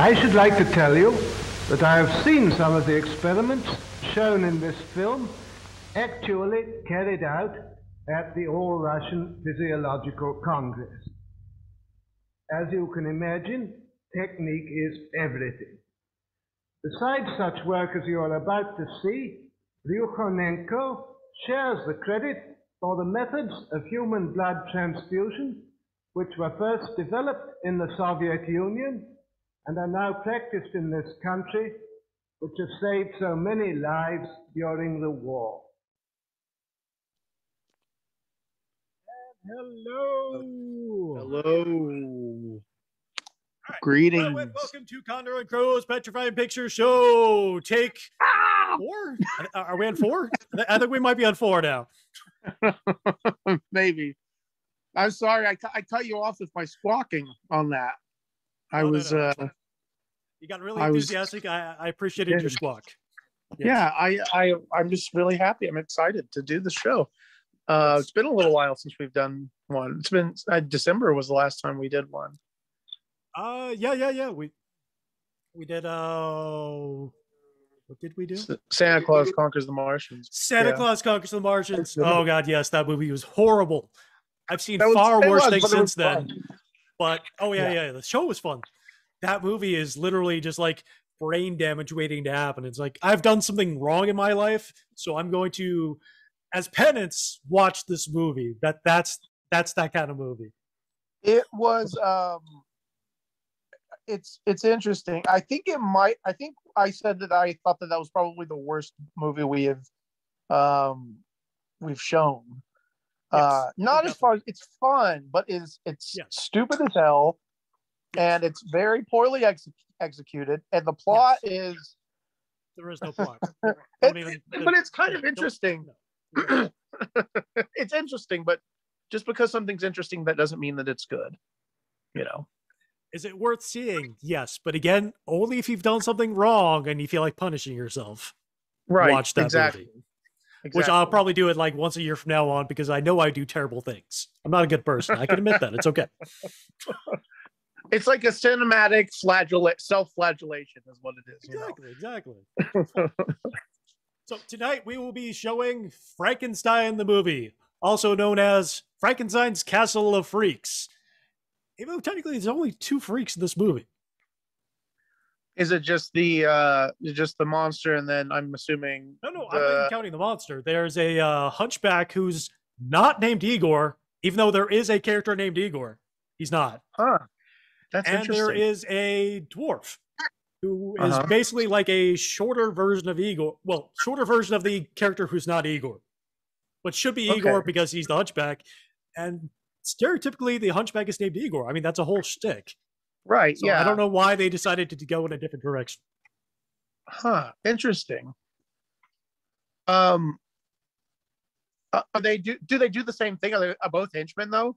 I should like to tell you that I have seen some of the experiments shown in this film actually carried out at the All-Russian Physiological Congress. As you can imagine, technique is everything. Besides such work as you are about to see, Ryukhonenko shares the credit for the methods of human blood transfusion which were first developed in the Soviet Union and are now practiced in this country, which have saved so many lives during the war. And hello! Hello! Right. Greetings. Hello and welcome to Condor and Crow's Petrifying Picture Show. Take four? Are we on four? I think we might be on four now. Maybe. I'm sorry, I cut you off with my squawking on that. No. You got really enthusiastic. I appreciated your squawk. Yes. Yeah, I'm just really happy. I'm excited to do the show. It's been a little while since we've done one. It's been December was the last time we did one. Yeah. We did. What did we do? Santa Claus Conquers the Martians. Santa Claus Conquers the Martians. Oh God, yes, that movie was horrible. I've seen far worse things since then. But oh yeah, the show was fun. That movie is literally just like brain damage waiting to happen. It's like, I've done something wrong in my life, so I'm going to, as penance, watch this movie. That's that kind of movie. It was it's interesting. I think I said that I thought that was probably the worst movie we have we've shown. Yes, not as far as it's fun, but it's stupid as hell. And it's very poorly executed, and the plot is there is no plot. But it's kind of interesting. It's interesting, but just because something's interesting, that doesn't mean that it's good. You know, is it worth seeing? Yes, but again, only if you've done something wrong and you feel like punishing yourself. Right. Watch that movie. Exactly. Which I'll probably do it like once a year from now on, because I know I do terrible things. I'm not a good person. I can admit that. It's okay. It's like a cinematic self-flagellation is what it is. Exactly. So tonight we will be showing Frankenstein the movie, also known as Frankenstein's Castle of Freaks. Even though technically there's only two freaks in this movie. Is it just the monster, and then I'm assuming... No, I'm not counting the monster. There's a hunchback who's not named Igor, even though there is a character named Igor. He's not. Huh. That's interesting. And there is a dwarf who is basically like a shorter version of Igor. Well, shorter version of the character who's not Igor, but should be Igor because he's the hunchback. And stereotypically, the hunchback is named Igor. I mean, that's a whole shtick. Right. So yeah. I don't know why they decided to go in a different direction. Huh. Interesting. Do they do the same thing? Are they both henchmen though?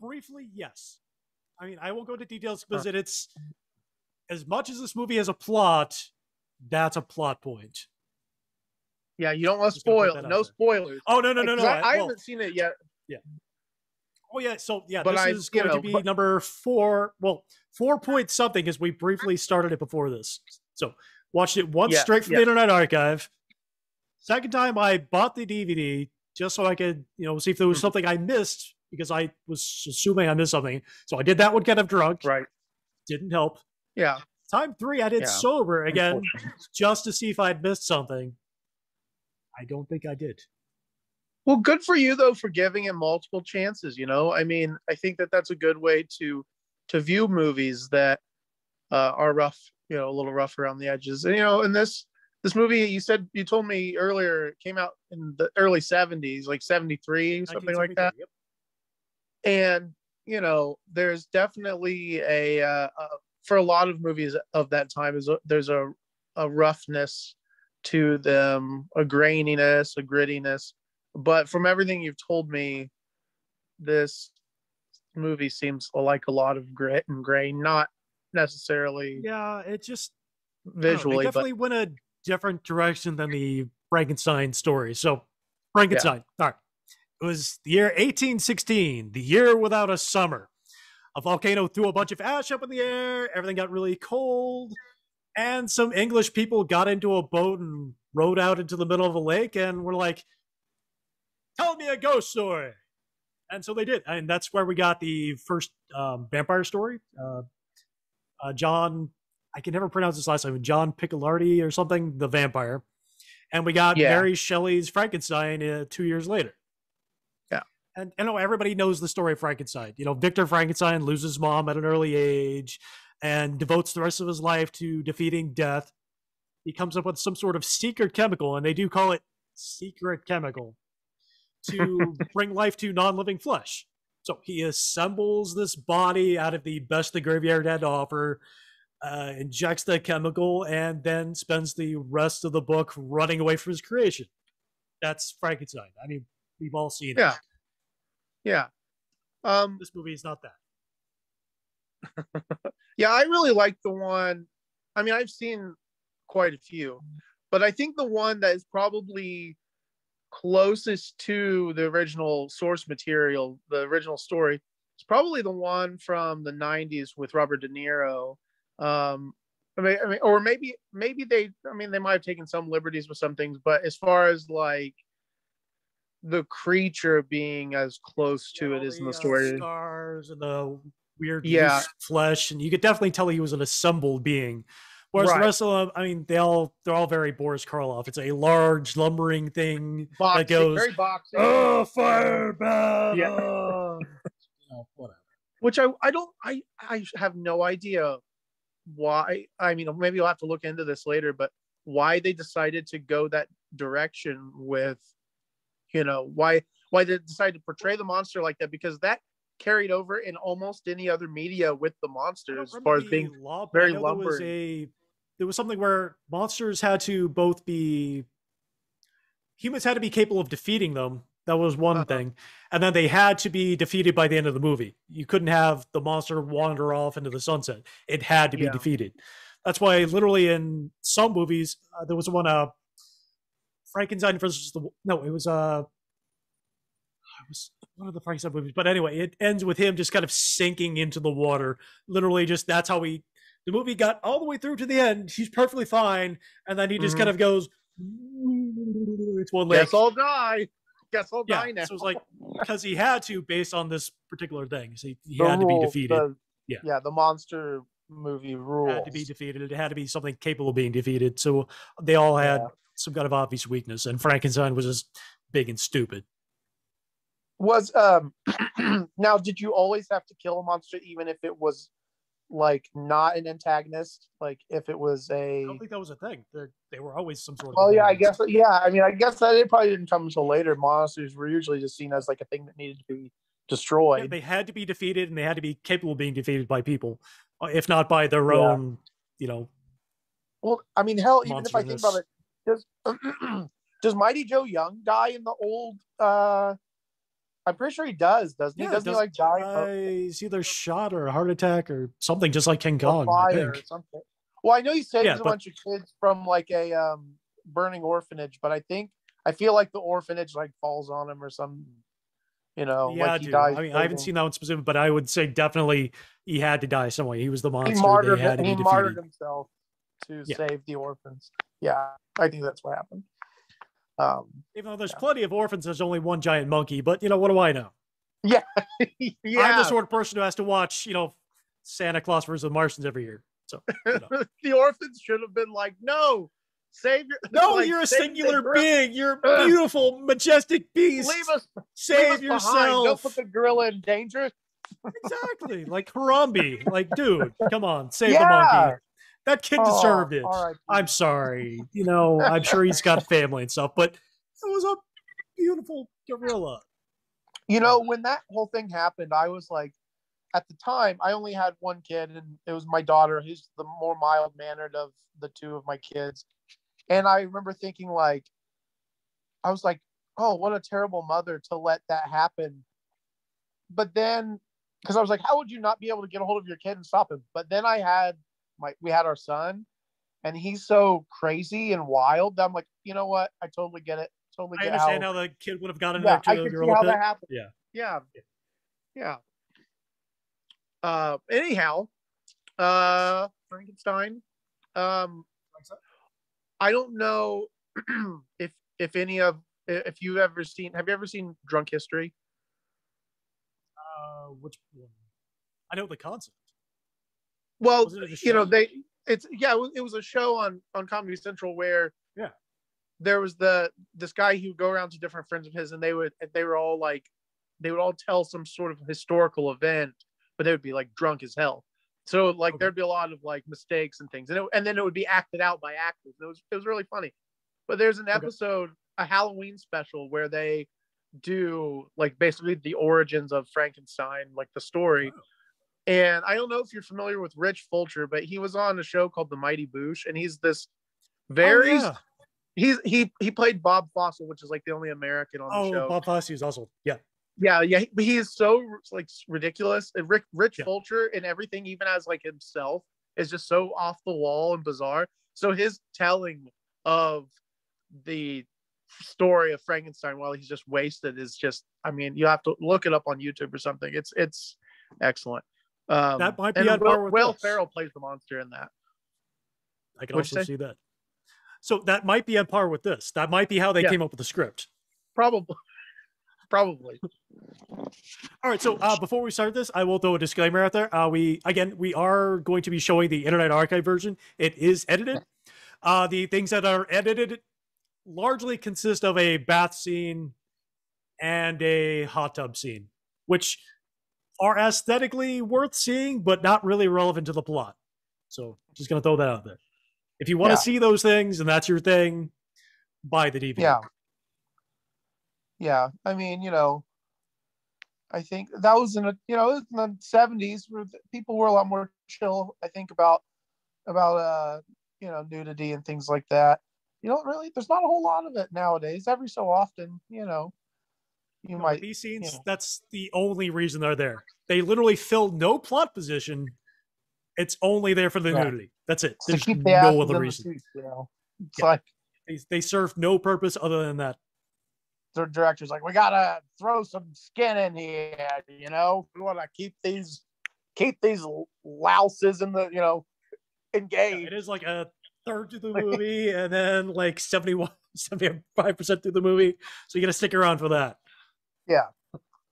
Briefly, yes. I mean, I won't go into details because it's as much as this movie has a plot, that's a plot point. Yeah, you don't want to spoil. No spoilers. Oh no. I haven't seen it yet. Yeah. Oh yeah, so yeah, but this is going to be number 4. Well, 4 point something, as we briefly started it before this. So watched it once straight from the Internet Archive. Second time I bought the DVD just so I could, you know, see if there was something I missed, because I was assuming I missed something. So I did that one kind of drunk. Right. Didn't help. Yeah. Time 3 I did sober again just to see if I'd missed something. I don't think I did. Well, good for you, though, for giving him multiple chances, you know? I mean, I think that that's a good way to view movies that are rough, you know, a little rough around the edges. And, you know, in this movie, you told me earlier, it came out in the early 70s, like 73, something like that. Yep. And, you know, there's definitely for a lot of movies of that time, there's a roughness to them, a graininess, a grittiness. But from everything you've told me, this movie seems like a lot of grit and grain, not necessarily. Yeah, it just visually definitely went a different direction than the Frankenstein story. So, Frankenstein. All right, it was the year 1816, the year without a summer. A volcano threw a bunch of ash up in the air. Everything got really cold. And some English people got into a boat and rowed out into the middle of a lake and were like, tell me a ghost story. And so they did. And that's where we got the first vampire story. John, I can never pronounce his last name, John Piccolardi or something, the vampire. And we got Mary Shelley's Frankenstein 2 years later. And you know, everybody knows the story of Frankenstein. You know, Victor Frankenstein loses his mom at an early age and devotes the rest of his life to defeating death. He comes up with some sort of secret chemical, and they do call it secret chemical, to bring life to non-living flesh. So he assembles this body out of the best the graveyard had to offer, injects the chemical, and then spends the rest of the book running away from his creation. That's Frankenstein. I mean, we've all seen it. Yeah. This movie is not that. Yeah, I really like the one. I mean, I've seen quite a few, but I think the one that is probably closest to the original source material, the original story, is probably the one from the 90s with Robert De Niro. Or maybe they might have taken some liberties with some things, but as far as like the creature being as close to it is in the story, stars and the weird flesh, and you could definitely tell he was an assembled being, whereas the rest of them, I mean, they're all very Boris Karloff. It's a large lumbering thing that goes very boxing. Oh, fireball! Yeah. Whatever. Which I have no idea why. I mean, maybe I'll have to look into this later, but why they decided to go that direction with, you know, why they decided to portray the monster like that, because that carried over in almost any other media with the monsters as far as being very lumbered. There was something where monsters had to both be, humans had to be capable of defeating them. That was one thing. And then they had to be defeated by the end of the movie. You couldn't have the monster wander off into the sunset. It had to be defeated. That's why literally in some movies, there was one, Frankenstein versus the, no, it was one of the Frankenstein movies, but anyway, it ends with him just kind of sinking into the water. Literally, just that's how the movie got all the way through to the end. He's perfectly fine, and then he just kind of goes, "It's one leg. Guess I'll die now." So it's like, because he had to, based on this particular thing, so he had to be defeated. The monster movie rules had to be defeated. It had to be something capable of being defeated. So they all had some kind of obvious weakness, and Frankenstein was just big and stupid. Was now, did you always have to kill a monster, even if it was like not an antagonist? Like if it was a, I don't think that was a thing. They were always some sort of. Well, antagonist. Yeah, I guess. Yeah, I mean, I guess that it probably didn't come until later. Monsters were usually just seen as like a thing that needed to be destroyed. Yeah, they had to be defeated, and they had to be capable of being defeated by people, if not by their own, you know. Well, I mean, hell, even if I think about it. Does Mighty Joe Young die in the old? I'm pretty sure he does, doesn't he? Doesn't he like die? He's either shot or a heart attack or something, just like King Kong. Fire or something. Well, I know you said there's a bunch of kids from like a burning orphanage, but I feel like the orphanage like falls on him or something. You know, like he dies. I mean, I haven't seen that one specific, but I would say definitely he had to die some way. He was the monster. He martyred himself to save the orphans. Yeah, I think that's what happened. Even though there's plenty of orphans, there's only one giant monkey, but you know, what do I know? Yeah. I'm the sort of person who has to watch, you know, Santa Claus versus the Martians every year. So you know. The orphans should have been like, no, save your you're a singular being. You're a beautiful, majestic beast. Save yourself. Don't put the gorilla in danger. Exactly. Like Harambe. Like, dude, come on, save the monkey. That kid deserved it. Right. I'm sorry. You know, I'm sure he's got family and stuff, but it was a beautiful gorilla. You know, when that whole thing happened, I was like, at the time, I only had one kid, and it was my daughter, who's the more mild-mannered of the two of my kids. And I remember thinking, like, I was like, oh, what a terrible mother to let that happen. But then, because I was like, how would you not be able to get a hold of your kid and stop him? But then I had... we had our son, and he's so crazy and wild that I'm like, you know what? I totally get it. I understand how the kid would have gotten into the girl. I can see how that happened. Yeah. Anyhow, Frankenstein. I don't know if you've ever seen. Have you ever seen Drunk History? Which one? I know the concept. Well, you know, it was a show on Comedy Central where there was this guy who would go around to different friends of his, and they would all tell some sort of historical event, but they would be like drunk as hell. So like there'd be a lot of like mistakes and things, and then it would be acted out by actors. And it was really funny. But there's an episode, a Halloween special, where they do like basically the origins of Frankenstein, like the story. Oh. And I don't know if you're familiar with Rich Fulcher, but he was on a show called The Mighty Boosh, and he's this very he played Bob Fossil, which is like the only American on the show. Oh, Bob Fossil is also yeah. But he is so like ridiculous. And Rich Fulcher and everything, even as like himself, is just so off the wall and bizarre. So his telling of the story of Frankenstein while he's just wasted is just, I mean, you have to look it up on YouTube or something. It's excellent. That might be on par with Will Ferrell plays the monster in that. I can also see that. So that might be on par with this. That might be how they came up with the script. Probably. All right. So before we start this, I will throw a disclaimer out there. We are going to be showing the Internet Archive version. It is edited. The things that are edited largely consist of a bath scene and a hot tub scene, which are aesthetically worth seeing, but not really relevant to the plot. So just going to throw that out there. If you want to see those things and that's your thing, buy the DVD. Yeah. Yeah. I mean, you know, I think that was in the 70s where people were a lot more chill, I think, about nudity and things like that. You don't really, there's not a whole lot of it nowadays. Every so often, you know, you might. These scenes, that's the only reason they're there. They literally fill no plot position. It's only there for the nudity. That's it. There's no other reason. Seats, you know? It's like they serve no purpose other than that. Their director's like, we gotta throw some skin in here, you know. We want to keep these louses in the, you know, engaged. Yeah, it is like a third through the movie, and then like 75% through the movie, so you gotta stick around for that. Yeah.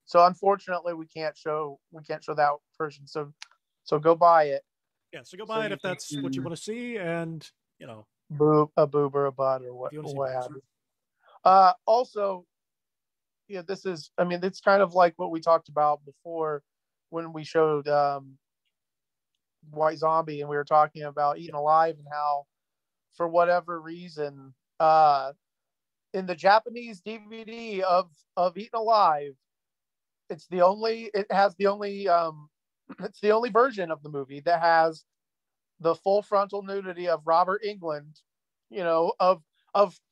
So unfortunately, we can't show that person. So go buy it. Yeah. So go buy it if that's what you want to see, and you know, a boob or a butt or what have you. Also, yeah, this is, I mean, it's kind of like what we talked about before when we showed White Zombie, and we were talking about Eaten Alive and how, for whatever reason, in the Japanese DVD of Eaten Alive, it's the only version of the movie that has the full frontal nudity of Robert Englund, you know, of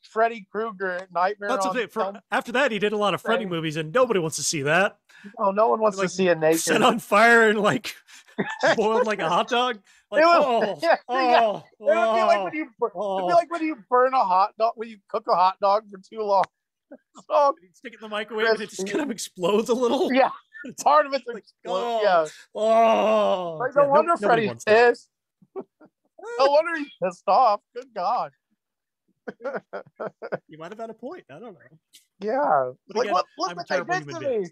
Freddy Krueger, Nightmare. That's a bit. After that, he did a lot of Freddy movies, and nobody wants to see that. Oh, no one wants to see a naked set on fire and like boiled like a hot dog. Like, it'd be like when you burn a hot dog, when you cook a hot dog for too long. So you stick it in the microwave, and it just kind of explodes a little. Yeah, part of it's like, no wonder Freddy's pissed. No wonder he's pissed off. Good God. You might have had a point. I don't know. Yeah. But again, look what they did to me.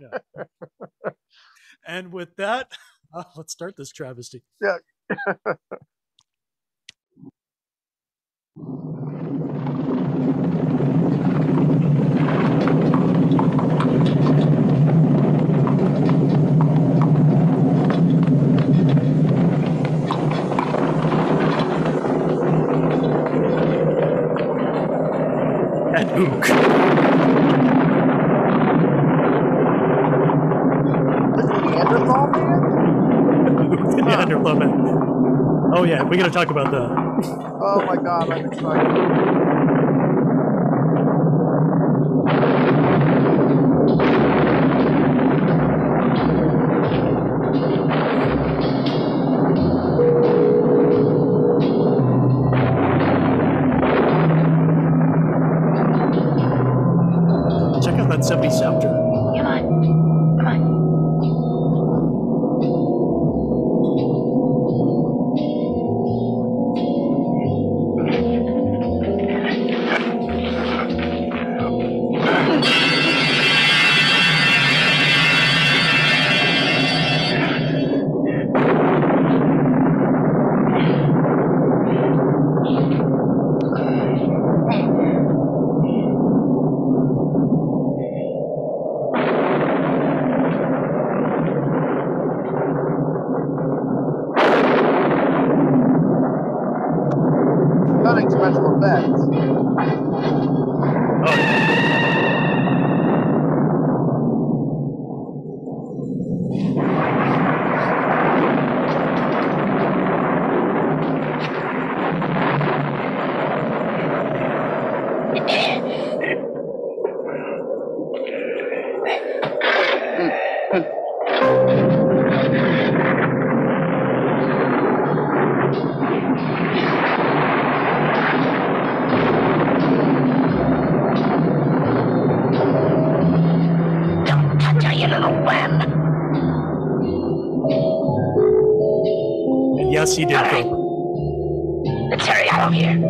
Yeah. And with that, let's start this travesty. Yeah. Oh yeah, we gotta talk about that. Oh my God, I'm excited. Check out that 70s soundtrack. Come on, come on. Don't touch her, you little worm. And yes, he did. Right. Let's hurry out of here.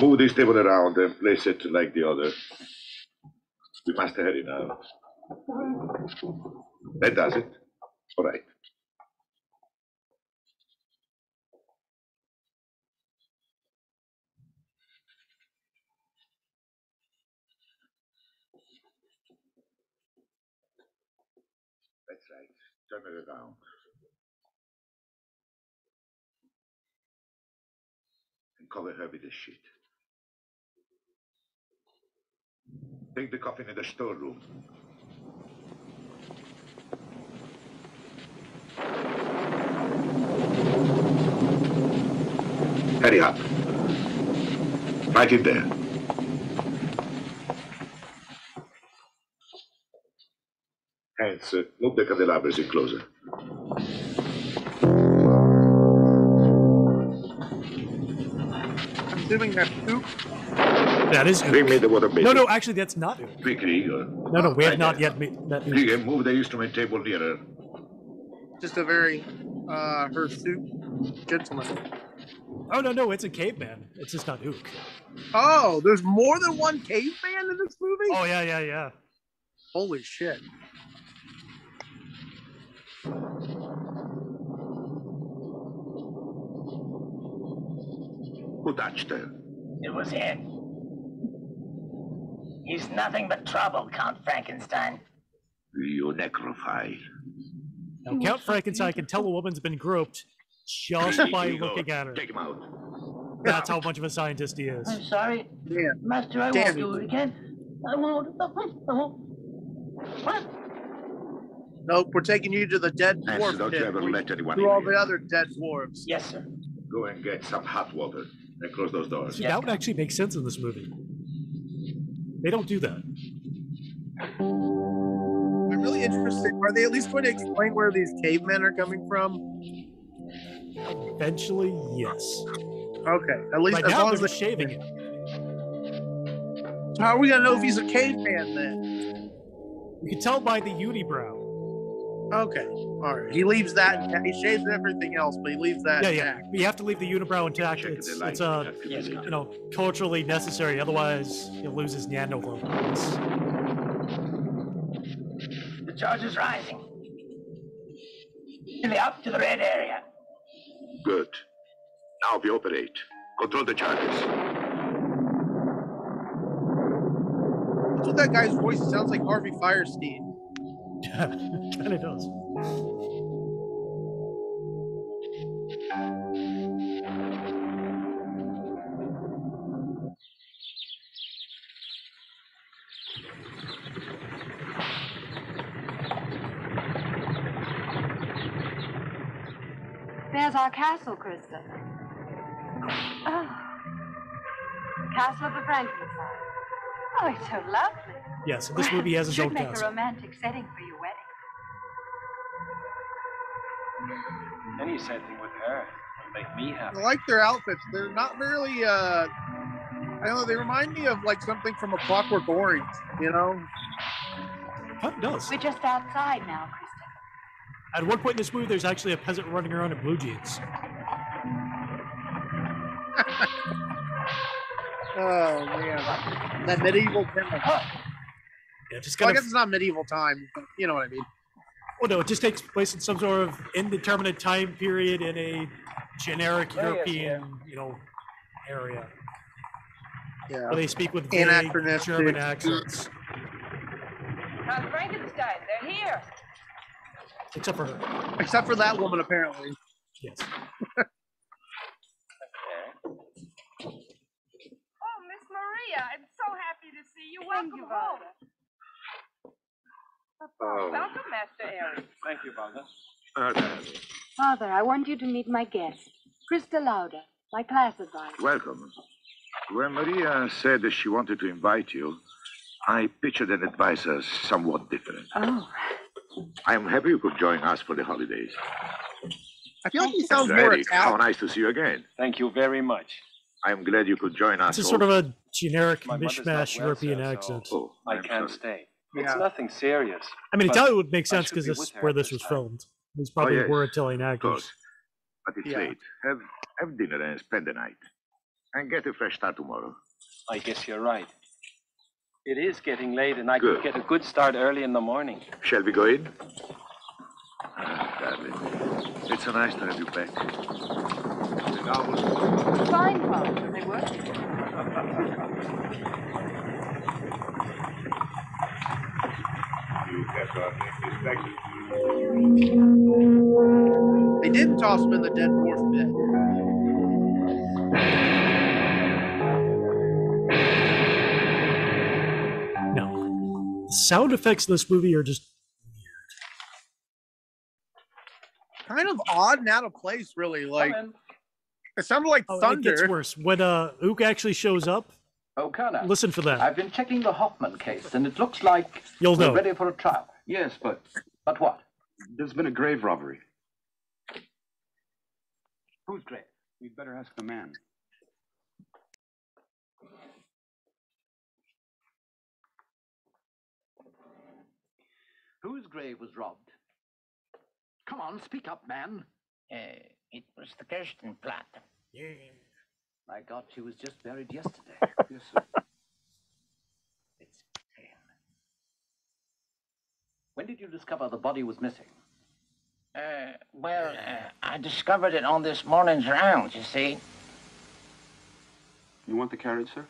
Move this table around and place it like the other. We must hurry now. That does it. All right. That's right. Turn it around. And cover her with a sheet. Take the coffin in the storeroom. Hurry up. Right in there. Hands, move the candelabras in closer. I'm doing that too. That is Bring me the water basin. No, no, actually, that's not Uke. Quickly. No, no, we have not yet met Uke. Uke, move the instrument table nearer. Just a very hirsute gentleman. Oh, no, no, it's a caveman. It's just not Uke. Oh, there's more than one caveman in this movie? Oh, yeah, yeah, yeah. Holy shit. Who touched her? It was him. He's nothing but trouble, Count Frankenstein. You necrophile. Now, Count Frankenstein can tell a woman's been groped just by looking at her. Take him out. That's how much of a scientist he is. I'm sorry. Yeah. Master, I won't do it again. I won't. What? Nope, we're taking you to the dead dwarf. Don't you ever let anyone in. To all the other dead dwarves. Yes, sir. Go and get some hot water and close those doors. See, that would actually make sense in this movie. They don't do that. I'm really interested. Are they at least going to explain where these cavemen are coming from? Eventually, yes. Okay. At least as long as they're shaving it. So how are we gonna know if he's a caveman then? You can tell by the unibrow. Okay. All right. He leaves that. He shaves everything else, but he leaves that. Yeah. You have to leave the unibrow intact. It's you know, culturally necessary. Otherwise, it loses Nando vocals. The charge is rising. Nearly up to the red area. Good. Now we operate. Control the charges. That's what that guy's voice sounds like. Harvey Fierstein. Yeah, kind of does. There's our castle, Christopher. Oh, Castle of the Frankenstein. Oh, it's so lovely. Yes, yeah, so this movie has its own castle. Should make a romantic setting for your wedding. Any setting with her would make me happy. I like their outfits. They're not really. I don't know. They remind me of like something from A Clockwork Orange. You know. What does? We're just outside now, Christopher. At one point in this movie, there's actually a peasant running around in blue jeans. Oh man, that medieval time. Yeah, just kind of, I guess it's not medieval time, but you know what I mean. Well, no, it just takes place in some sort of indeterminate time period in a generic European, you know, area. Yeah. Where they speak with vague German accents. Count Frankenstein, they're here. Except for her. Except for that woman, apparently. Yes. Maria, I'm so happy to see you. Welcome home. Welcome, Master Aaron. Thank you, Father. Father, I want you to meet my guest, Krista Lauda, my class advisor. Welcome. When Maria said that she wanted to invite you, I pictured an advisor somewhat different. Oh. I'm happy you could join us for the holidays. I feel like you sound more Italian. How nice to see you again. Thank you very much. I'm glad you could join us. It's a sort of a generic mishmash European accent. Oh, I can't stay. It's nothing serious. I mean, Italian would make sense because this where this was filmed. These probably were Italian actors. But it's late. Have dinner and spend the night. And get a fresh start tomorrow. I guess you're right. It is getting late and I could get a good start early in the morning. Shall we go in? Ah, darling. It's so nice to have you back. Fine, Father. They work. They didn't toss him in the dead dwarf bed. No. The sound effects in this movie are just weird. Kind of odd and out of place, really. Like. It sounded like thunder. It gets worse. When Ook actually shows up, O'Connor, listen for that. I've been checking the Hoffman case, and it looks like you're ready for a trial. Yes, but what? There's been a grave robbery. Who's grave? We'd better ask the man. Whose grave was robbed? Come on, speak up, man. It was the Gerstenplatte. Yeah. My God, she was just buried yesterday. Yes, sir. It's pain. When did you discover the body was missing? I discovered it on this morning's rounds, you see. You want the carriage, sir?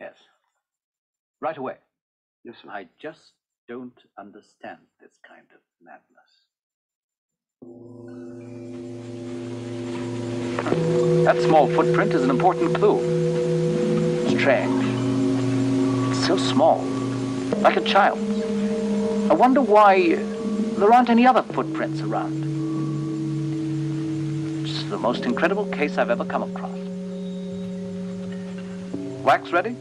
Yes. right away. Listen, I just don't understand this kind of madness. That small footprint is an important clue. Strange. It's so small, like a child's. I wonder why there aren't any other footprints around. It's the most incredible case I've ever come across. Wax ready?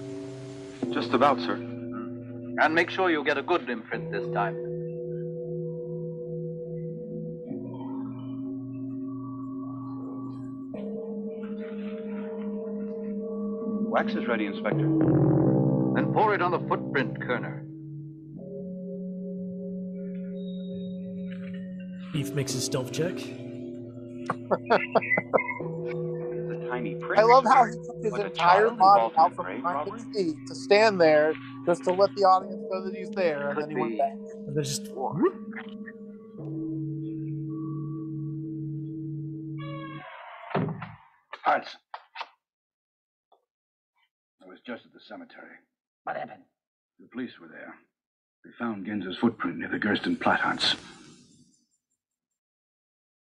Just about, sir. And make sure you get a good imprint this time. Wax is ready, Inspector. Then pour it on the footprint, Kerner. Beef makes a stealth check. I love how he took his entire body out from behind his seat to stand there just to let the audience know that he's there, and then he went back. And there's just one. Hudson. I was just at the cemetery. What happened? The police were there. They found Genza's footprint near the Gersten Platthans.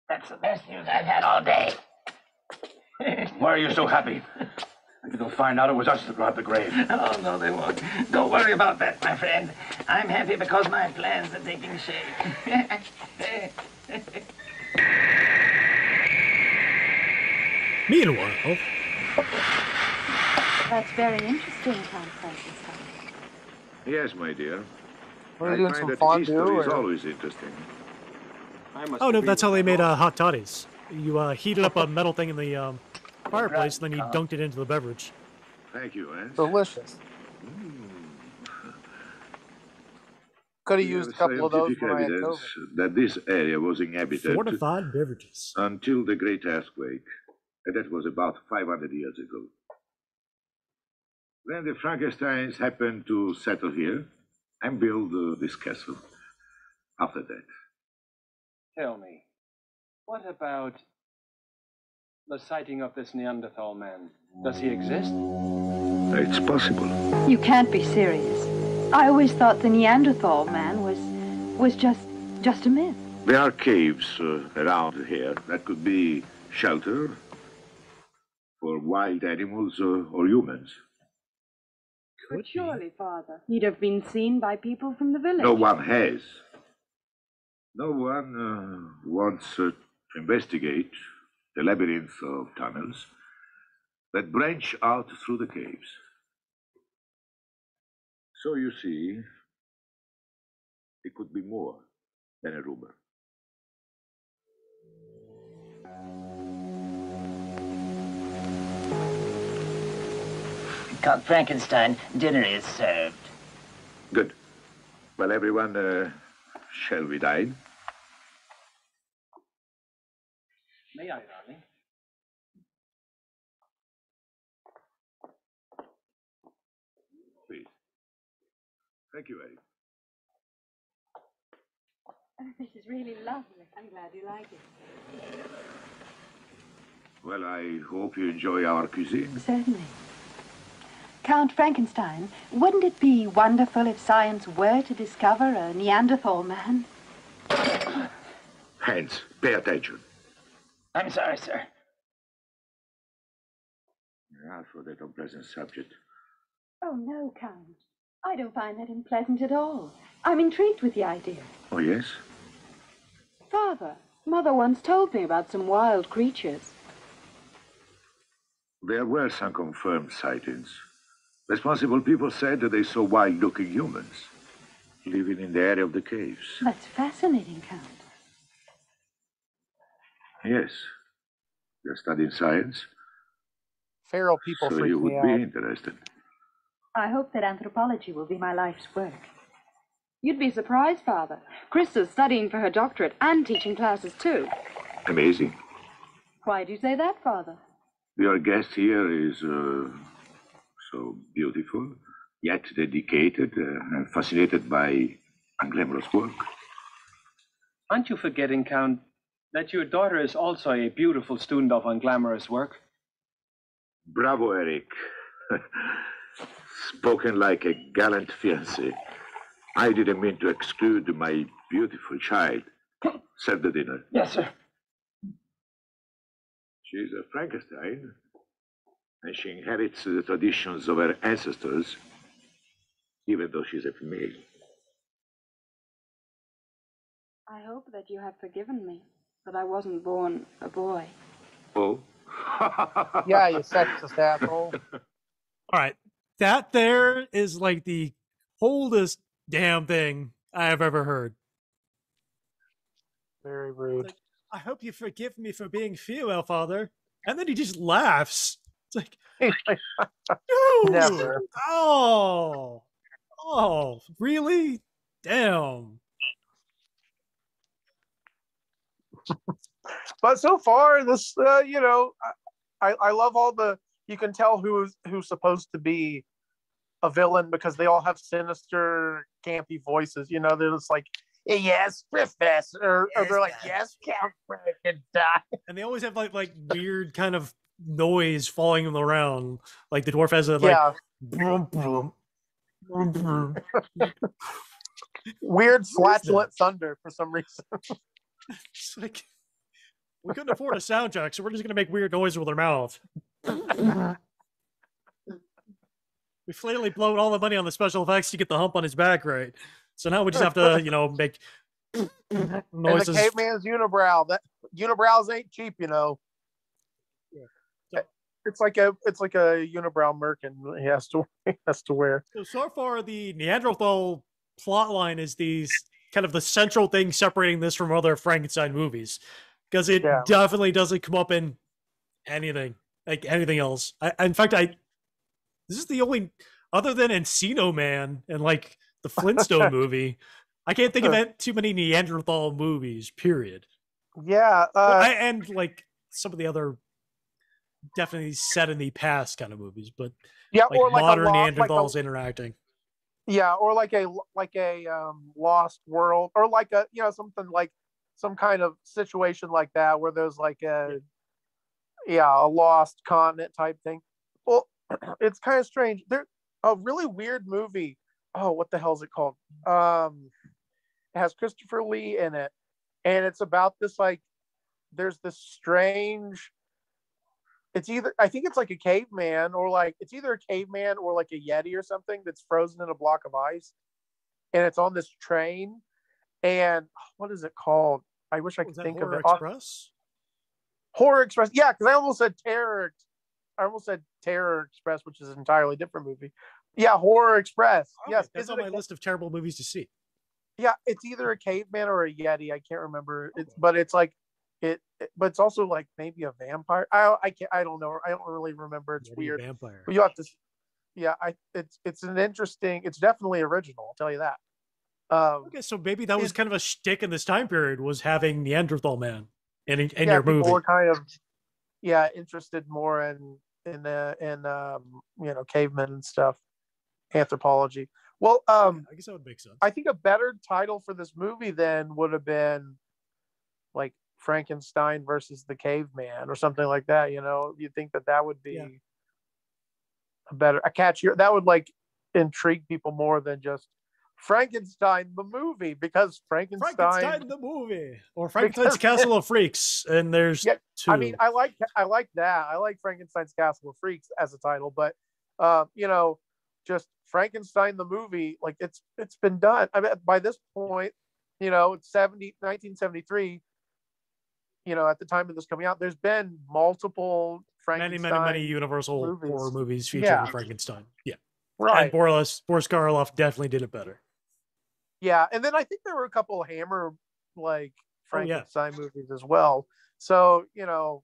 That's the best news I've had all day. Why are you so happy? Maybe they'll find out it was us that robbed the grave. Oh, no, they won't. Don't worry about that, my friend. I'm happy because my plans are taking shape. Meanwhile... That's very interesting, Count Frankenstein. Yes, my dear. What are you doing, some fondue? It's always interesting. Oh, no, that's how they made hot toddies. You heated up a metal thing in the fireplace, and then you dunked it into the beverage. Thank you, Anne. Delicious. Mm. Could have used a couple of those when I had COVID. That this area was inhabited. Fortified beverages. Until the great earthquake. And that was about 500 years ago. Then the Frankensteins happened to settle here and build this castle after that. Tell me. What about the sighting of this Neanderthal man? Does he exist? It's possible. You can't be serious. I always thought the Neanderthal man was just a myth. There are caves around here that could be shelter for wild animals or humans. But surely, Father, he'd have been seen by people from the village. No one has. No one wants to investigate the labyrinth of tunnels that branch out through the caves. So you see, it could be more than a rumor. Count Frankenstein, dinner is served. Good. Well, everyone, shall we dine? May I, darling? Please. Thank you, Eddie. Oh, this is really lovely. I'm glad you like it. Well, I hope you enjoy our cuisine. Certainly. Count Frankenstein, wouldn't it be wonderful if science were to discover a Neanderthal man? Hans, pay attention. I'm sorry, sir. You're out for that unpleasant subject. Oh, no, Count. I don't find that unpleasant at all. I'm intrigued with the idea. Oh, yes? Father, Mother once told me about some wild creatures. There were some confirmed sightings. Responsible people said that they saw wild-looking humans living in the area of the caves. That's fascinating, Count. Yes. You're studying science. Feral people freak me out. So you would be interested. I hope that anthropology will be my life's work. You'd be surprised, Father. Chris is studying for her doctorate and teaching classes, too. Amazing. Why do you say that, Father? Your guest here is so beautiful, yet dedicated and fascinated by unglamorous work. Aren't you forgetting, Count, that your daughter is also a beautiful student of unglamorous work? Bravo, Eric. spoken like a gallant fiancé. I didn't mean to exclude my beautiful child. Serve the dinner. Yes, sir. She's a Frankenstein, and she inherits the traditions of her ancestors, even though she's a female. I hope that you have forgiven me, that I wasn't born a boy. Oh? Yeah, you sexist asshole. All right. That there is like the coldest damn thing I have ever heard. Very rude. Like, I hope you forgive me for being female, Father. And then he just laughs. It's like, dude, never. Oh, oh, really? Damn. But so far, this, you know, I love all the, you can tell who's supposed to be a villain because they all have sinister, campy voices. You know, they're just like, yes, Professor. Or they're like, yes, Count Frankenstein. And they always have like weird kind of noise following them around. Like the dwarf has a, like, yeah. Boom, boom, boom, boom. Weird flatulent thunder for some reason. It's like, we couldn't afford a soundtrack, so we're just going to make weird noise with our mouth. We flatly blown all the money on the special effects to get the hump on his back right. So now we just have to, you know, make noises. And the caveman's unibrow. That unibrows ain't cheap, you know. Yeah. So, it's like a unibrow merkin he has to wear. So far, the Neanderthal plotline is these kind of the central thing separating this from other Frankenstein movies, because it definitely doesn't come up in anything like anything else. This is the only, other than Encino Man and like the Flintstone movie, I can't think of too many Neanderthal movies, period. Yeah. And like some of the other definitely set in the past kind of movies, but yeah, like, or modern Neanderthals interacting. Yeah, or like a Lost World, or like a, you know, something like some kind of situation like that where there's like a, a lost continent type thing. Well, it's kind of strange. There's a really weird movie. Oh, what the hell is it called? It has Christopher Lee in it, and it's about this like there's this strange. It's either, I think it's like a caveman, or like it's either a caveman or like a Yeti or something that's frozen in a block of ice, and it's on this train. And what is it called? I wish I could think of it. Horror Express? Horror Express. Yeah, because I almost said Terror Express, which is an entirely different movie. Yeah, Horror Express. Okay, yes, it's on my list of terrible movies to see. Yeah, it's either a caveman or a Yeti. I can't remember. Okay. But it's also like maybe a vampire. I don't know. I don't really remember. It's maybe weird. Vampire. But you have to. Yeah, it's an interesting. It's definitely original. I'll tell you that. Okay, so maybe that was kind of a shtick in this time period, was having Neanderthal man in your movie. More kind of interested more in you know, cavemen and stuff, anthropology. Well, I guess that would make sense. I think a better title for this movie then would have been like Frankenstein versus the Caveman or something like that. You know, you'd think that would be a catchier. That would like intrigue people more than just Frankenstein the movie, because Frankenstein the movie, or Frankenstein's Castle of Freaks. And there's two. I mean, I like that. I like Frankenstein's Castle of Freaks as a title, but you know, just Frankenstein the movie, like it's been done. I mean, by this point, you know, it's 1973. You know, at the time of this coming out, there's been multiple Frankenstein, many Universal movies. Horror movies featuring Frankenstein. Yeah, right. And Boris Karloff definitely did it better. Yeah, and then I think there were a couple of Hammer like Frankenstein movies as well. So, you know,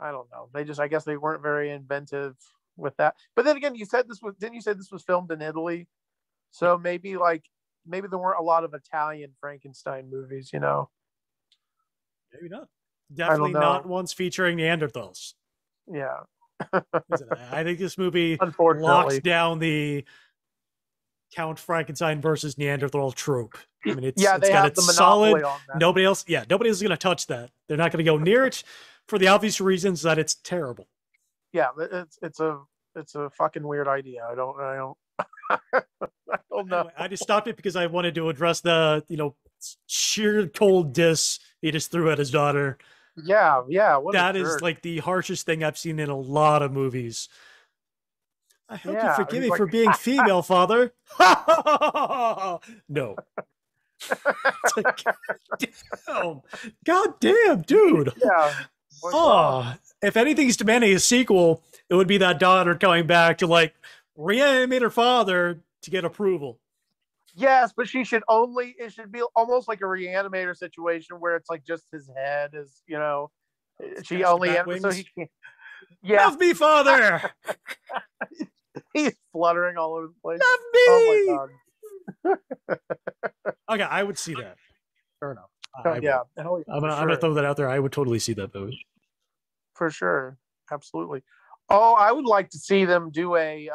I don't know. They just, I guess, they weren't very inventive with that. But then again, didn't you say this was filmed in Italy? So maybe there weren't a lot of Italian Frankenstein movies. You know. Maybe not. Definitely not ones featuring Neanderthals. Yeah. I think this movie locks down the Count Frankenstein versus Neanderthal trope. I mean, it's got it solid. Nobody else is going to touch that. They're not going to go near it for the obvious reasons that it's terrible. Yeah, it's a It's a fucking weird idea. I don't know. I just stopped it because I wanted to address the, you know, sheer cold diss he just threw at his daughter. Yeah, yeah. That is like the harshest thing I've seen in a lot of movies. I hope you forgive me for being female, father. No. It's like, God damn, dude. Yeah. Oh, if anything's demanding a sequel, it would be that daughter coming back to like reanimate her father to get approval. Yes, but she should only, it should be almost like a Reanimator situation where it's like just his head is, you know, she only, so he can't. Yeah. Love me, father. He's fluttering all over the place. Love me. Oh my God. Okay, I would see that. Fair enough. Yeah. I'm gonna throw that out there. I would totally see that movie. For sure. Absolutely. Oh, I would like to see them do a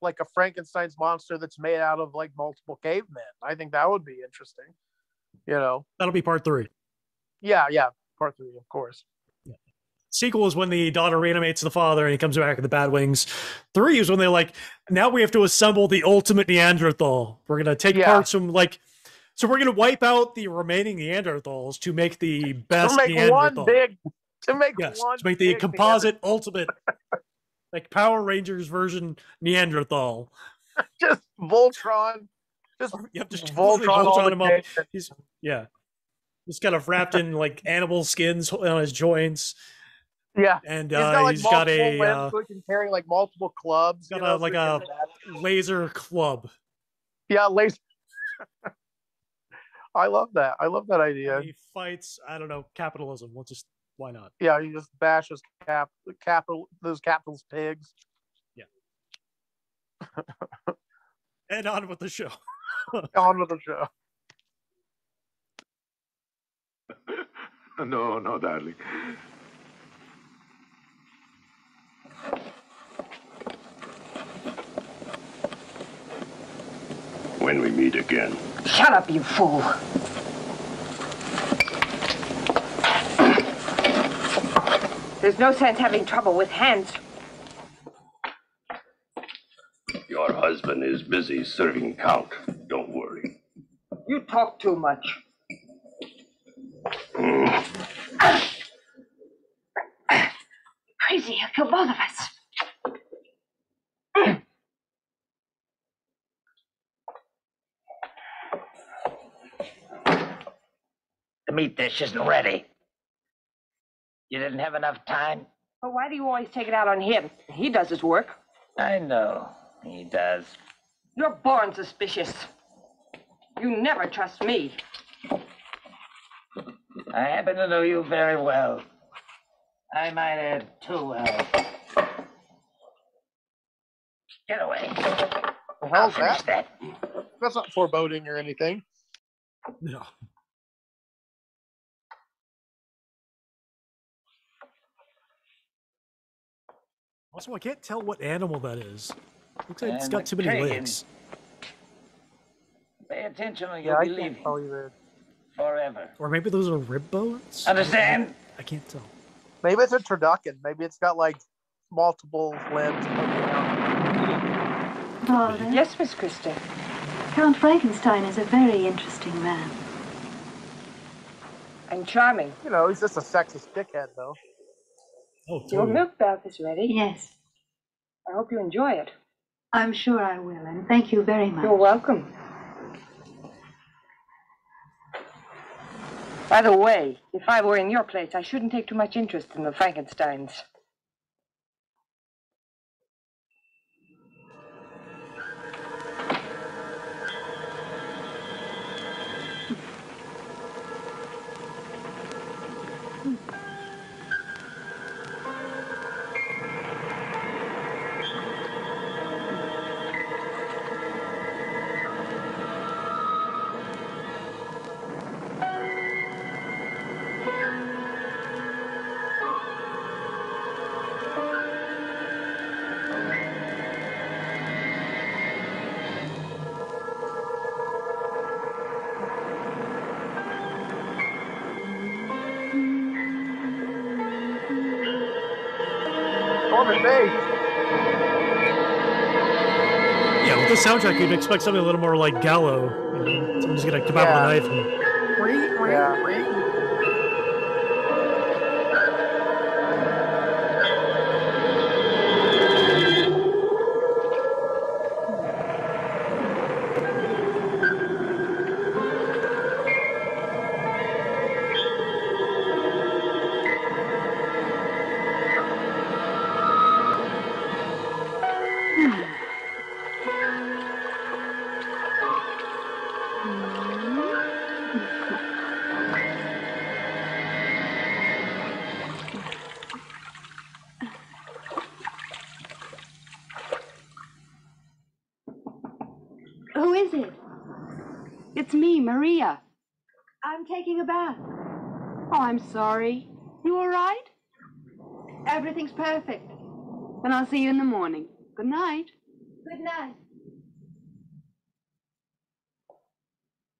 like a Frankenstein's monster that's made out of like multiple cavemen. I think that would be interesting. You know, that'll be part 3. Yeah, yeah, part 3, of course. Yeah. Sequel is when the daughter reanimates the father and he comes back with the Batwings. 3 is when they're like, now we have to assemble the ultimate Neanderthal. We're gonna take parts from like, so we're gonna wipe out the remaining Neanderthals to make the best Neanderthal. To make the composite ultimate. Like Power Rangers version Neanderthal. Just Voltron. Just Voltron him up. He's, yeah. He's kind of wrapped in like animal skins on his joints. Yeah. And he's got a... he can carry like multiple clubs. He's got like a laser club. Yeah, laser... I love that. I love that idea. And he fights, I don't know, capitalism. We'll just... Why not? Yeah, he just bashes those capitalist pigs. Yeah. And on with the show. On with the show. No, no, darling. When we meet again. Shut up, you fool. There's no sense having trouble with hands. Your husband is busy serving Count. Don't worry. You talk too much. Crazy, he'll kill both of us. The meat dish isn't ready. You didn't have enough time? Well, why do you always take it out on him? He does his work. I know he does. You're born suspicious. You never trust me. I happen to know you very well. I might add too well. Get away. I'll finish that. That's not foreboding or anything. No. Also, I can't tell what animal that is. Looks like it's got too many legs. Pay attention or you'll be leaving. Forever. Or maybe those are rib bones? Understand? I can't tell. Maybe it's a turducken. Maybe it's got like multiple limbs. Father? Yes, Miss Christie. Count Frankenstein is a very interesting man. And charming. You know, he's just a sexist dickhead, though. Oh, your milk bath is ready. Yes. I hope you enjoy it. I'm sure I will, and thank you very much. You're welcome. By the way, if I were in your place, I shouldn't take too much interest in the Frankensteins. Hey. a soundtrack, you'd expect something a little more like Gallo. You know, someone's gonna come out with a knife and... Yeah. Maria, I'm taking a bath. Oh, I'm sorry. You all right? Everything's perfect. Then I'll see you in the morning. Good night. Good night.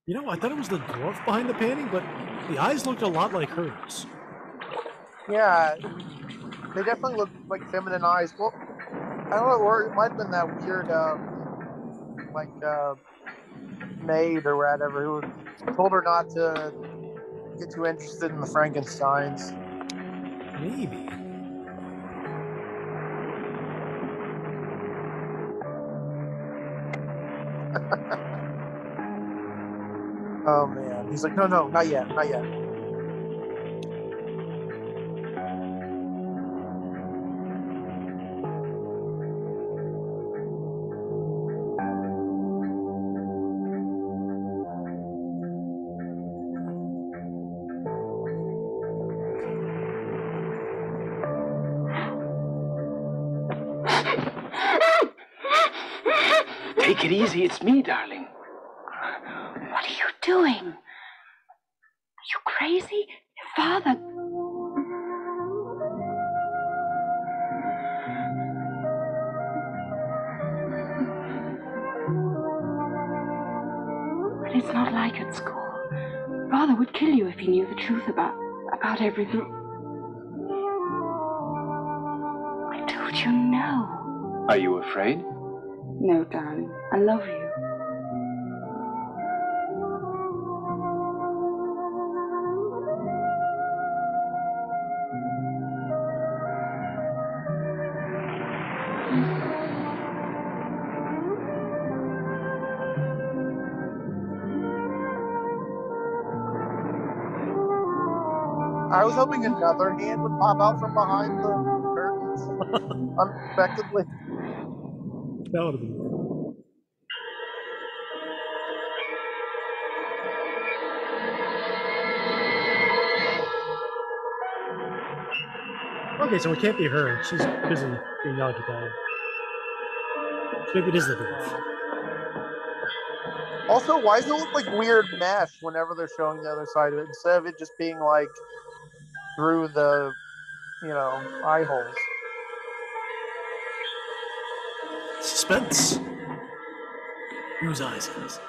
You know, I thought it was the dwarf behind the painting, but the eyes looked a lot like hers. Yeah, they definitely look like feminine eyes. Well, I don't know where it might have been that weird, maid or whatever who told her not to get too interested in the Frankensteins. Maybe. Oh man. He's like, no, not yet, not yet. Take it easy, it's me, darling. What are you doing? Are you crazy? Your father... But it's not like at school. Father would kill you if he knew the truth about everything. I told you no. Are you afraid? No, darling. I love you. I was hoping another hand would pop out from behind the curtains, unexpectedly. That would have been good. Okay, so it can't be her. She's busy being occupied. Maybe it is the dwarf. Also, why does it look like weird mesh whenever they're showing the other side of it, instead of it just being like through the, you know, eye holes? Suspense. Whose eyes is this?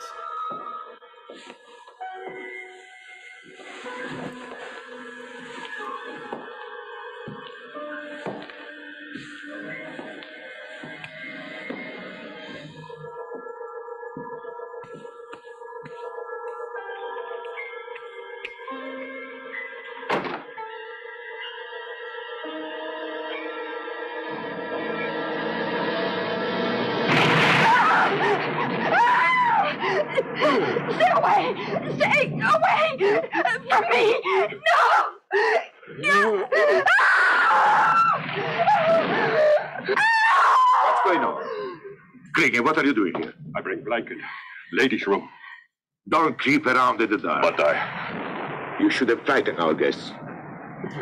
What are you doing here? I bring blanket. Ladies' room. Don't creep around in the dark. But I... You should have frightened our guests.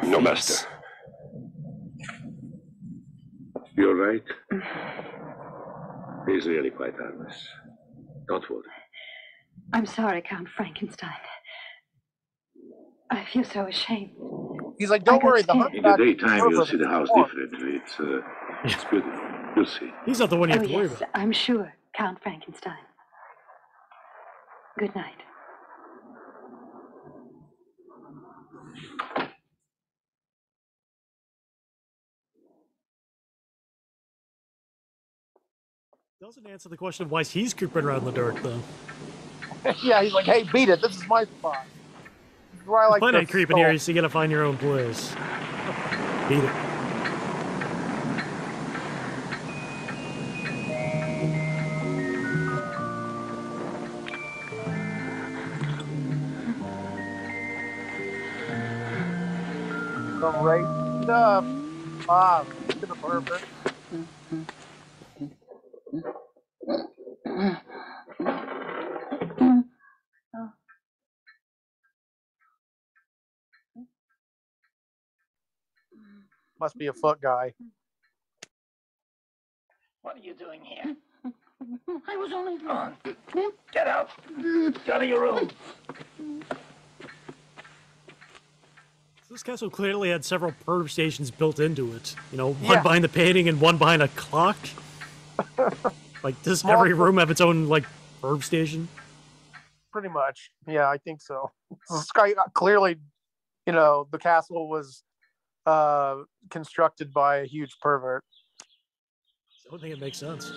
No, master. You're right. He's really quite harmless. Don't worry. I'm sorry, Count Frankenstein. I feel so ashamed. He's like, don't worry. In the daytime, you'll see the house differently. It's beautiful. You'll see. He's not the one you have to worry about. I'm sure, Count Frankenstein. Good night. Doesn't answer the question of why he's creeping around in the dirt, though. Yeah, he's like, hey, beat it. This is my spot. This is where I like plenty of creeping here, so you gotta find your own place. Beat it. Right stuff. Ah, to the barber. Must be a foot guy. What are you doing here? I was only gone. Get out. Get out of your room. This castle clearly had several perv stations built into it. You know, one behind the painting and one behind a clock. Like, does every room have its own, like, perv station? Pretty much. Yeah, I think so. Clearly, you know, the castle was constructed by a huge pervert. I don't think it makes sense.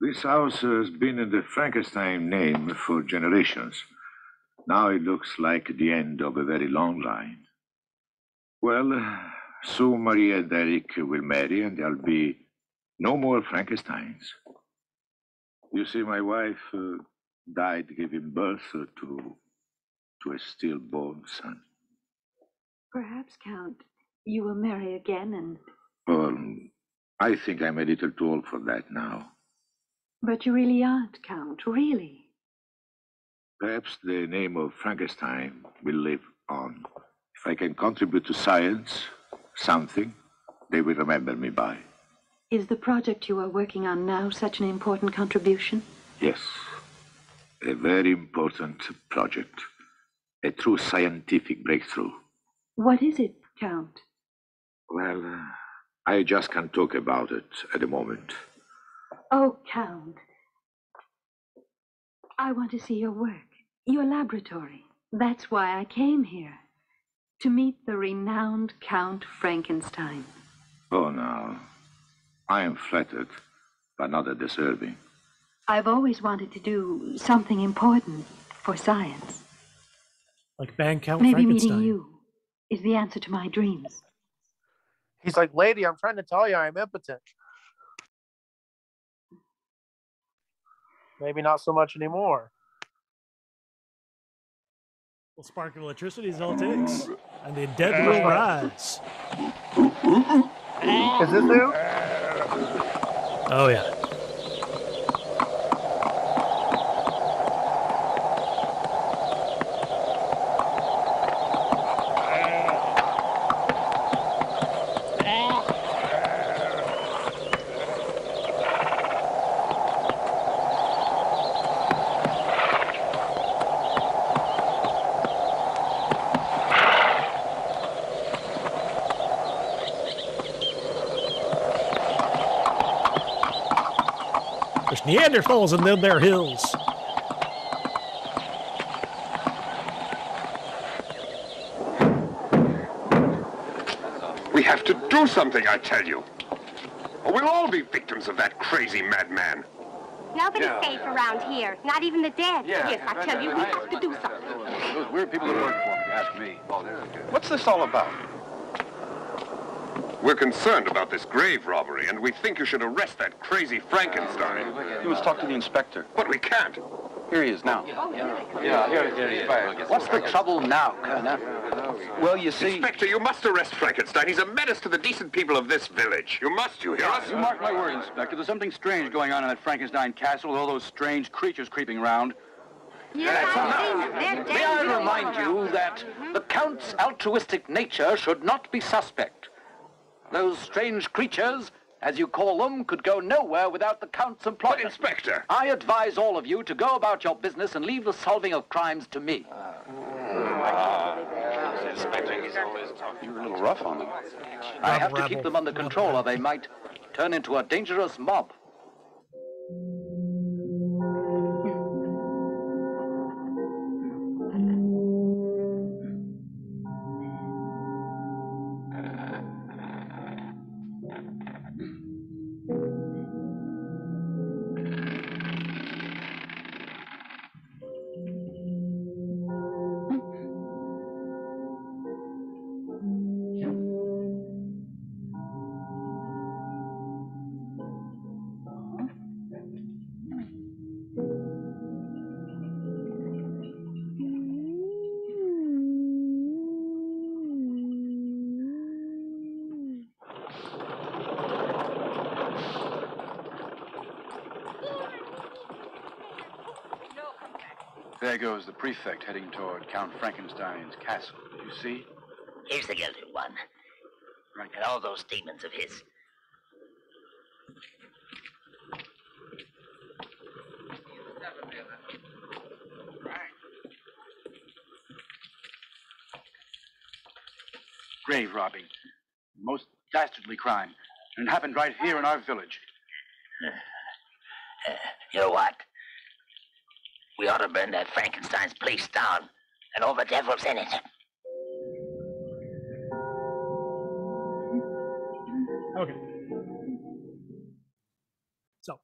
This house has been in the Frankenstein name for generations. Now it looks like the end of a very long line. Well, soon Maria and Eric will marry and there'll be no more Frankensteins. You see, my wife died giving birth to a stillborn son. Perhaps, Count, you will marry again and... I think I'm a little too old for that now. But you really aren't, Count, really. Perhaps the name of Frankenstein will live on. If I can contribute to science, something, they will remember me by. Is the project you are working on now such an important contribution? Yes, a very important project. A true scientific breakthrough. What is it, Count? Well, I just can't talk about it at the moment. Oh, Count, I want to see your work, your laboratory. That's why I came here, to meet the renowned Count Frankenstein. Oh, no. I am flattered, but not at deserving. I've always wanted to do something important for science. Like bang Count Frankenstein. Maybe meeting you is the answer to my dreams. He's like, lady, I'm trying to tell you I'm impotent. Maybe not so much anymore. Well, spark of electricity is all it takes. And the dead will rise. Is this new? Oh, yeah. Neanderthals and then their hills. We have to do something, I tell you. Or we'll all be victims of that crazy madman. Nobody's safe around here, not even the dead. Yes, I tell you, we have to do something. Those weird people that work for them, ask me. Oh, they're good. What's this all about? We're concerned about this grave robbery, and we think you should arrest that crazy Frankenstein. You must talk to the inspector. But we can't. Here he is now. Oh, yeah, here he is. What's the trouble now? Well, you see... Inspector, you must arrest Frankenstein. He's a menace to the decent people of this village. You must, you hear us? You mark my word, Inspector. There's something strange going on in that Frankenstein castle with all those strange creatures creeping around. Yes, may I remind you that the Count's altruistic nature should not be suspect. Those strange creatures, as you call them, could go nowhere without the Count's employment. But, Inspector! I advise all of you to go about your business and leave the solving of crimes to me. Inspector, he's always talking. You're a little rough on them. I have to keep them under control or they might turn into a dangerous mob. There goes the prefect heading toward Count Frankenstein's castle. Do you see? He's the guilty one. Right. And all those demons of his. Right. Grave robbing. Most dastardly crime. And it happened right here in our village. You know what? We ought to burn that Frankenstein's place down and all the devils in it. Okay. So.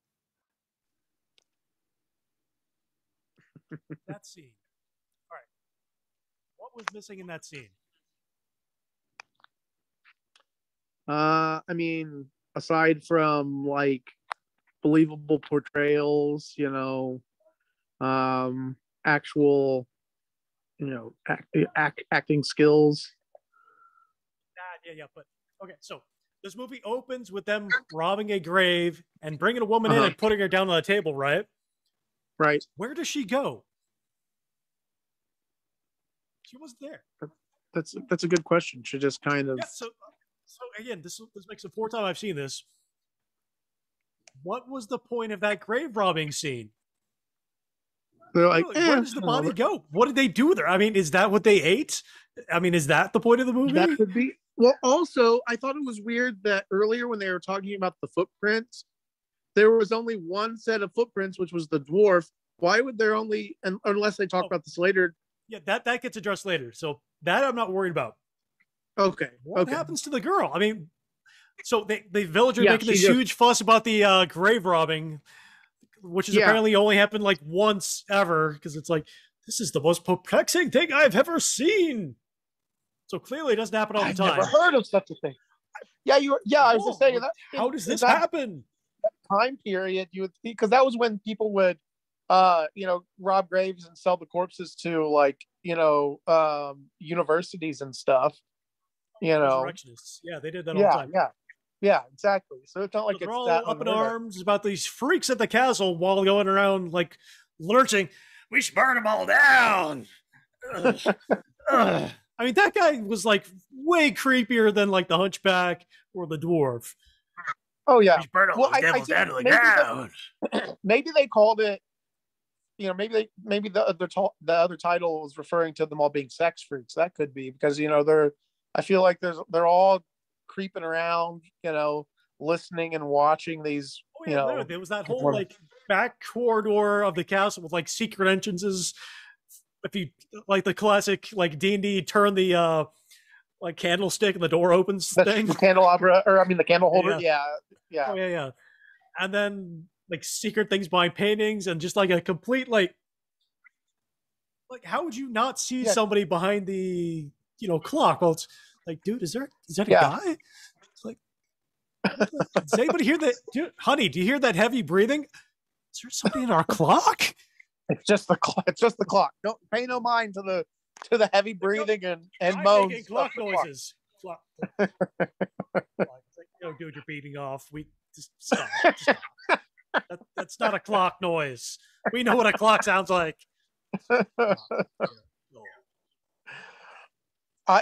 That scene. All right. What was missing in that scene? I mean, aside from, like, believable portrayals, you know, actual, you know, acting skills. Yeah, but okay. So this movie opens with them robbing a grave and bringing a woman in and putting her down on a table, right? Right. Where does she go? She wasn't there. That's a good question. She just kind of. Yeah, so again, this makes the fourth time I've seen this. What was the point of that grave robbing scene? They're like, where does the body go? What did they do with her? I mean, is that what they ate? I mean, is that the point of the movie? That could be. Well, also, I thought it was weird that earlier when they were talking about the footprints, there was only one set of footprints, which was the dwarf. Why would there only, unless they talk about this later? Yeah, that gets addressed later. So that I'm not worried about. Okay. What happens to the girl? I mean, so the villager making this huge fuss about the grave robbing, which is apparently only happened like once ever, because it's like, this is the most perplexing thing I've ever seen. So clearly it doesn't happen all the time. I've never heard of such a thing. Yeah, I was just saying that. How does this happen? That time period, you would think, because that was when people would, you know, rob graves and sell the corpses to, like, you know, universities and stuff. You know, yeah, they did that all the time. Yeah. Yeah, exactly. So it's not like it's all that up in arms about these freaks at the castle while going around like lurching. We should burn them all down. I mean, that guy was like way creepier than like the hunchback or the dwarf. Oh yeah. We should burn all the devils down. Maybe they called it. You know, maybe the other title was referring to them all being sex freaks. That could be because you know they're. I feel like they're all creeping around, you know, listening and watching these, you know. There was that whole, like, back corridor of the castle with, like, secret entrances. If you, like, the classic, like, D&D turn the, like, candlestick and the door opens thing. The candelabra, or, I mean, the candle holder, yeah. Oh, yeah. And then, like, secret things behind paintings and just, like, a complete, like, how would you not see somebody behind the, you know, clock? Well, it's like, dude, is that a guy? It's like, does anybody hear that? Dude, honey, do you hear that heavy breathing? Is there something in our clock? It's just the clock. It's just the clock. Don't pay no mind to the heavy breathing and moans. Clock noises. Clock. No, dude, you're beating off. We just stop. That's not a clock noise. We know what a clock sounds like.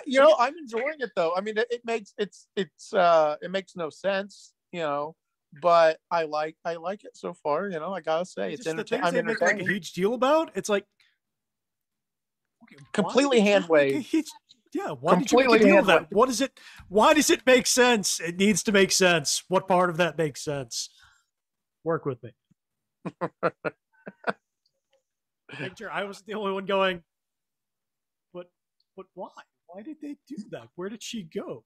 You know, I'm enjoying it though. I mean, it makes no sense, you know, but I like it so far. You know, I gotta say, it's entertaining. I mean, make like a huge deal about. It's like completely hand waved. Yeah, why did you make a deal of that? What is it? Why does it make sense? It needs to make sense. What part of that makes sense? Work with me. Picture. I was the only one going. But why? Why did they do that? Where did she go?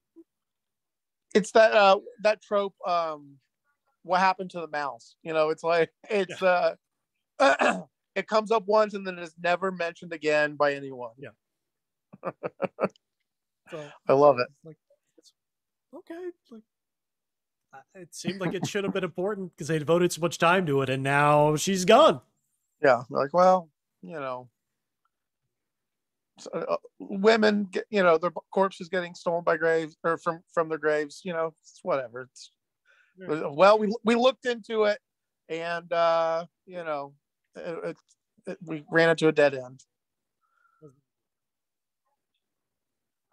It's that that trope. What happened to the mouse? You know, it's like it's it comes up once and then it's never mentioned again by anyone. Yeah, so, I love it. Like, it's okay, like It seemed like it should have been important because they devoted so much time to it, and now she's gone. Yeah, like, well, you know, women, you know, their corpses getting stolen by graves or from their graves. You know, it's whatever. It's, yeah. Well, we looked into it, and you know, we ran into a dead end.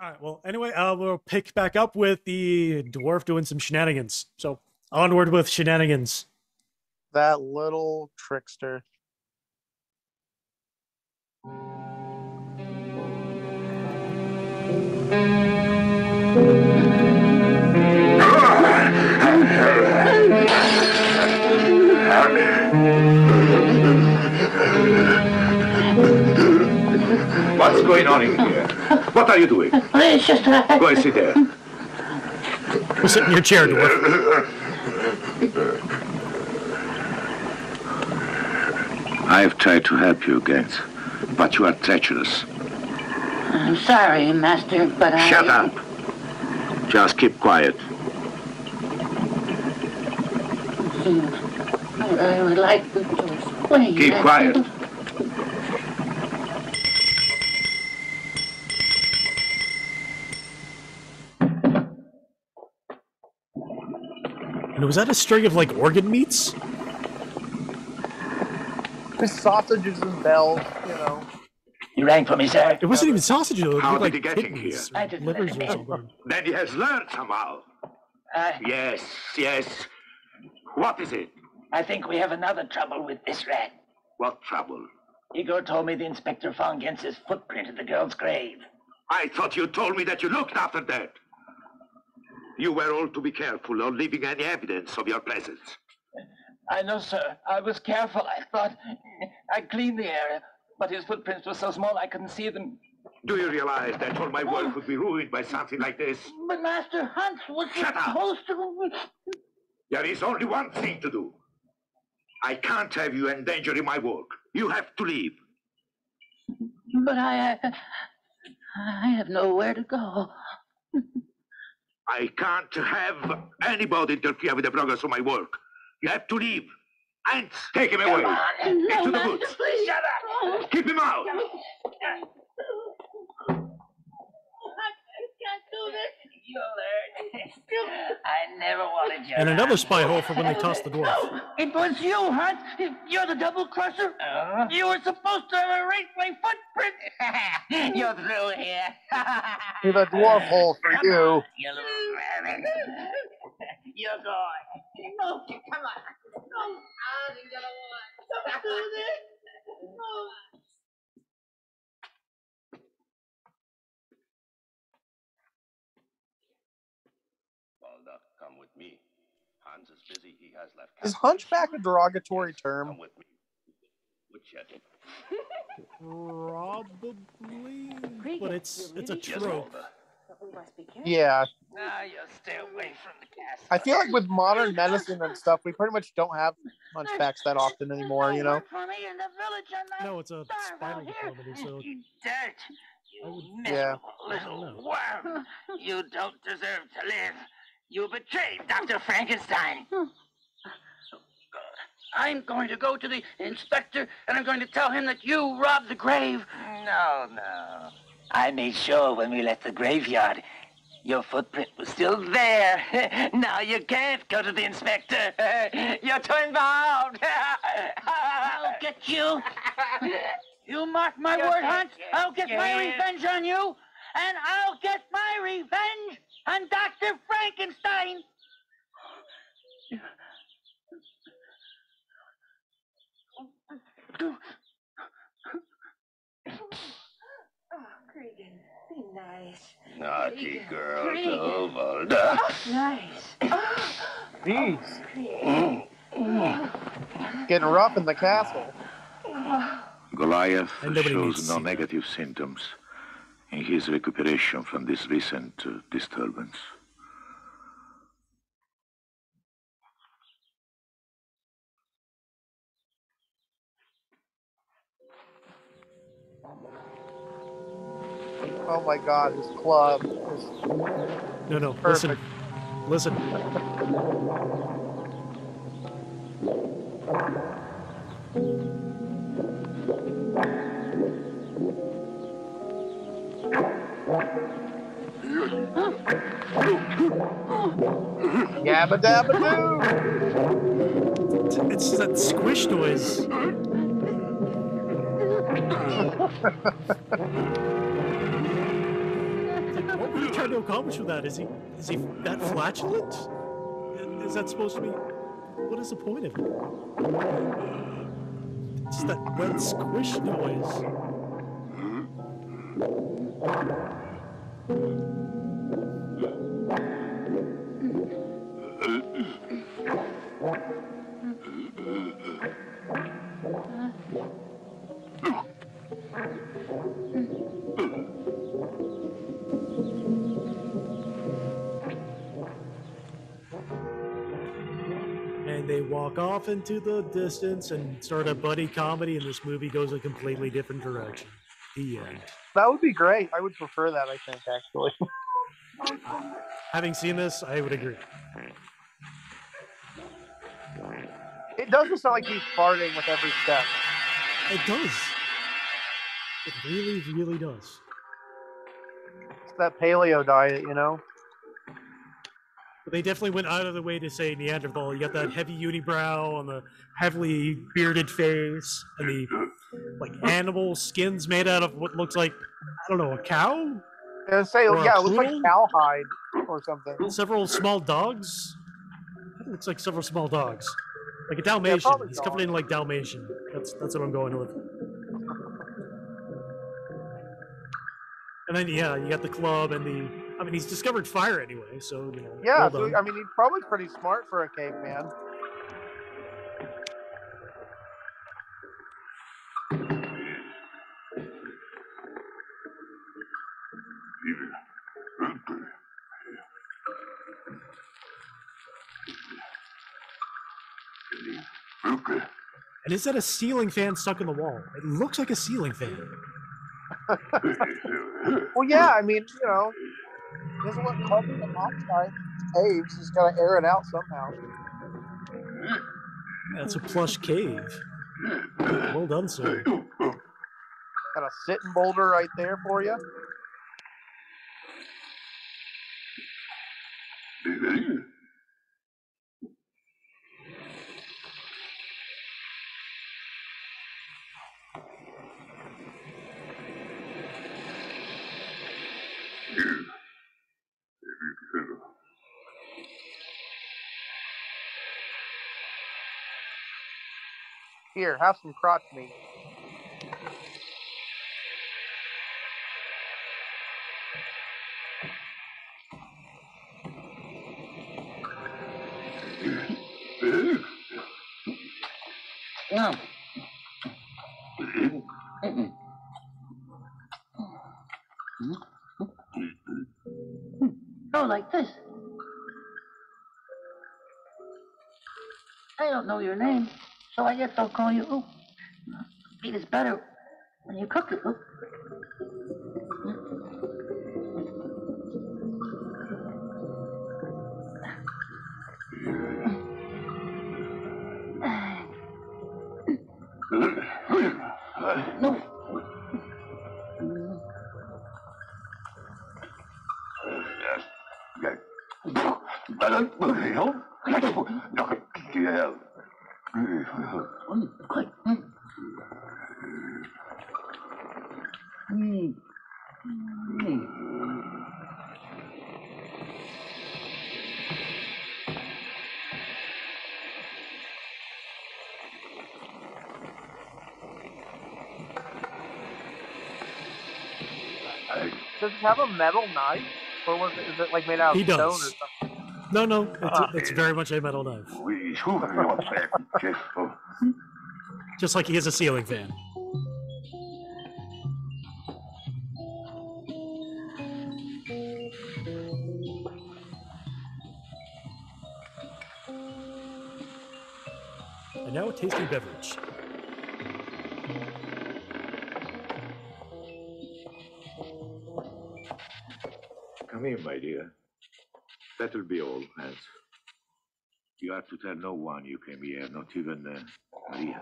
All right. Well, anyway, we'll pick back up with the dwarf doing some shenanigans. So onward with shenanigans. That little trickster. What's going on in here? What are you doing? It's just a... Go and sit there. Go sit in your chair, dwarf. I've tried to help you, Gates, but you are treacherous. I'm sorry, Master, but I... Shut up. Just keep quiet. I would like to explain. Keep quiet. And was that a string of, like, organ meats? Just sausages and bells, you know. You rang for me, sir. It wasn't even sausages, though. How did he get in here? I didn't let him in. Then he has learned somehow. Yes, yes. What is it? I think we have another trouble with this rat. What trouble? Igor told me the inspector found Jens's footprint in the girl's grave. I thought you told me that you looked after that. You were all to be careful on leaving any evidence of your presence. I know, sir. I was careful. I thought I cleaned the area, but his footprints were so small I couldn't see them. Do you realize that all my work would be ruined by something like this? But Master Hunts was supposed to... There is only one thing to do. I can't have you endangering my work. You have to leave. But I have nowhere to go. I can't have anybody interfere with the progress of my work. You have to leave. And take him away. Get to the woods. Shut up. Keep him out. I can't do this. You'll learn. I never wanted you. And another spy hole for when they tossed the dwarf. It was you, Hunt. You're the double crusher. Oh. You were supposed to erase my footprint. You're through here. You're the dwarf hole for come you. On, you little rabbit. You're gone. Oh, come on. Oh, I didn't get a one. Don't do this. Oh. Is hunchback a derogatory term? Probably, but it's a trope. Yeah. I feel like with modern medicine and stuff, we pretty much don't have hunchbacks that often anymore, you know? No, it's a spinal deformity, so... Yeah. Little worm! You don't deserve to live! You betrayed Dr. Frankenstein. I'm going to go to the inspector, and I'm going to tell him that you robbed the grave. No, no. I made sure when we left the graveyard, your footprint was still there. Now you can't go to the inspector. You're too involved. I'll get you. You mark my word, Hunt. I'll get my revenge on you, and I'll get my revenge. I'm Dr. Frankenstein! Oh, Cregan, be nice. Naughty girl, Dovalda. Nice. Jeez. Oh, getting rough in the castle. Goliath shows no negative symptoms in his recuperation from this recent disturbance. Oh my God, his club is... No, no, perfect. Listen. Listen. Yabba dabba doo! It's that squish noise. What were you trying to accomplish with that? Is he that flatulent? Is that supposed to be? What is the point of it? It's that wet squish noise. And they walk off into the distance and start a buddy comedy, and this movie goes a completely different direction. The end. That would be great. I would prefer that, I think, actually. Having seen this, I would agree. It doesn't sound like he's farting with every step. It does. It really, really does. It's that paleo diet, you know? But they definitely went out of the way to say Neanderthal. You got that heavy unibrow on the heavily bearded face and the like animal skins made out of what looks like, I don't know, a cow? Yeah, say, yeah, it looks like cowhide or something. Several small dogs? It looks like several small dogs. Like a Dalmatian. Yeah, he's covered in like Dalmatian. That's what I'm going with. And then yeah, you got the club and the. I mean, he's discovered fire anyway, so you know. Yeah, well so, I mean, he's probably pretty smart for a caveman. And is that a ceiling fan stuck in the wall? It looks like a ceiling fan. Well, yeah, I mean, you know, he doesn't want carbon monoxide caves. He's got to air it out somehow. That's a plush cave. Well done, sir. Got a sitting boulder right there for you. Here, have some crotch meat. Yeah. Oh, like this. I don't know your name. So I guess I'll call you Oop. Meat is better when you cook it, Oop. No. Does he have a metal knife, or was it, is it like made out of stone or something? No, no, it's very much a metal knife. Just like he is a ceiling fan. And now a tasty beverage. Come here, my dear. That will be all, Hans. You have to tell no one you came here, not even Maria.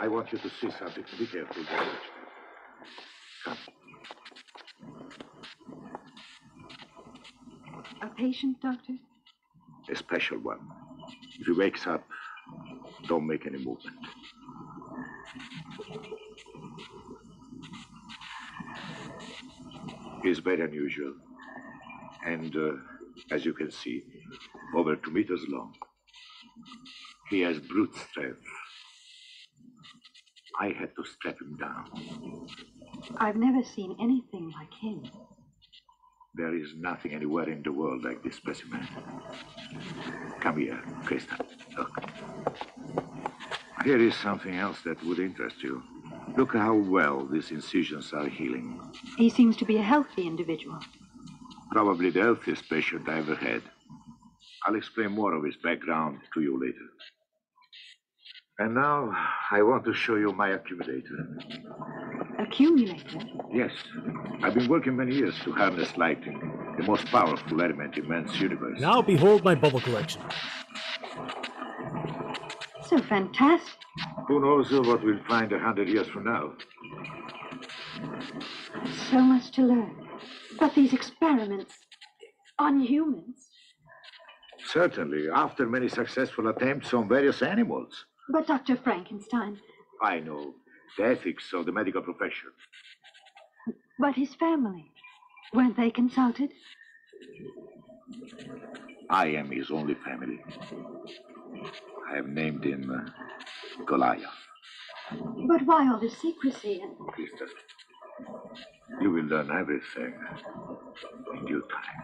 I want you to see something. Be careful, George. Come. A patient, Doctor? A special one. If he wakes up, don't make any movement. He's very unusual. And as you can see, over 2 meters long. He has brute strength. I had to strap him down. I've never seen anything like him. There is nothing anywhere in the world like this specimen. Come here, Krista. Look. Here is something else that would interest you. Look how well these incisions are healing. He seems to be a healthy individual. Probably the healthiest patient I ever had. I'll explain more of his background to you later. And now, I want to show you my accumulator. Accumulator? Yes. I've been working many years to harness lightning, the most powerful element in man's universe. Now behold my bubble collection. So fantastic. Who knows what we'll find 100 years from now? So much to learn. But these experiments on humans? Certainly, after many successful attempts on various animals. But Dr. Frankenstein... I know. The ethics of the medical profession. But his family, weren't they consulted? I am his only family. I have named him Goliath. But why all this secrecy and... Krista, you will learn everything in due time.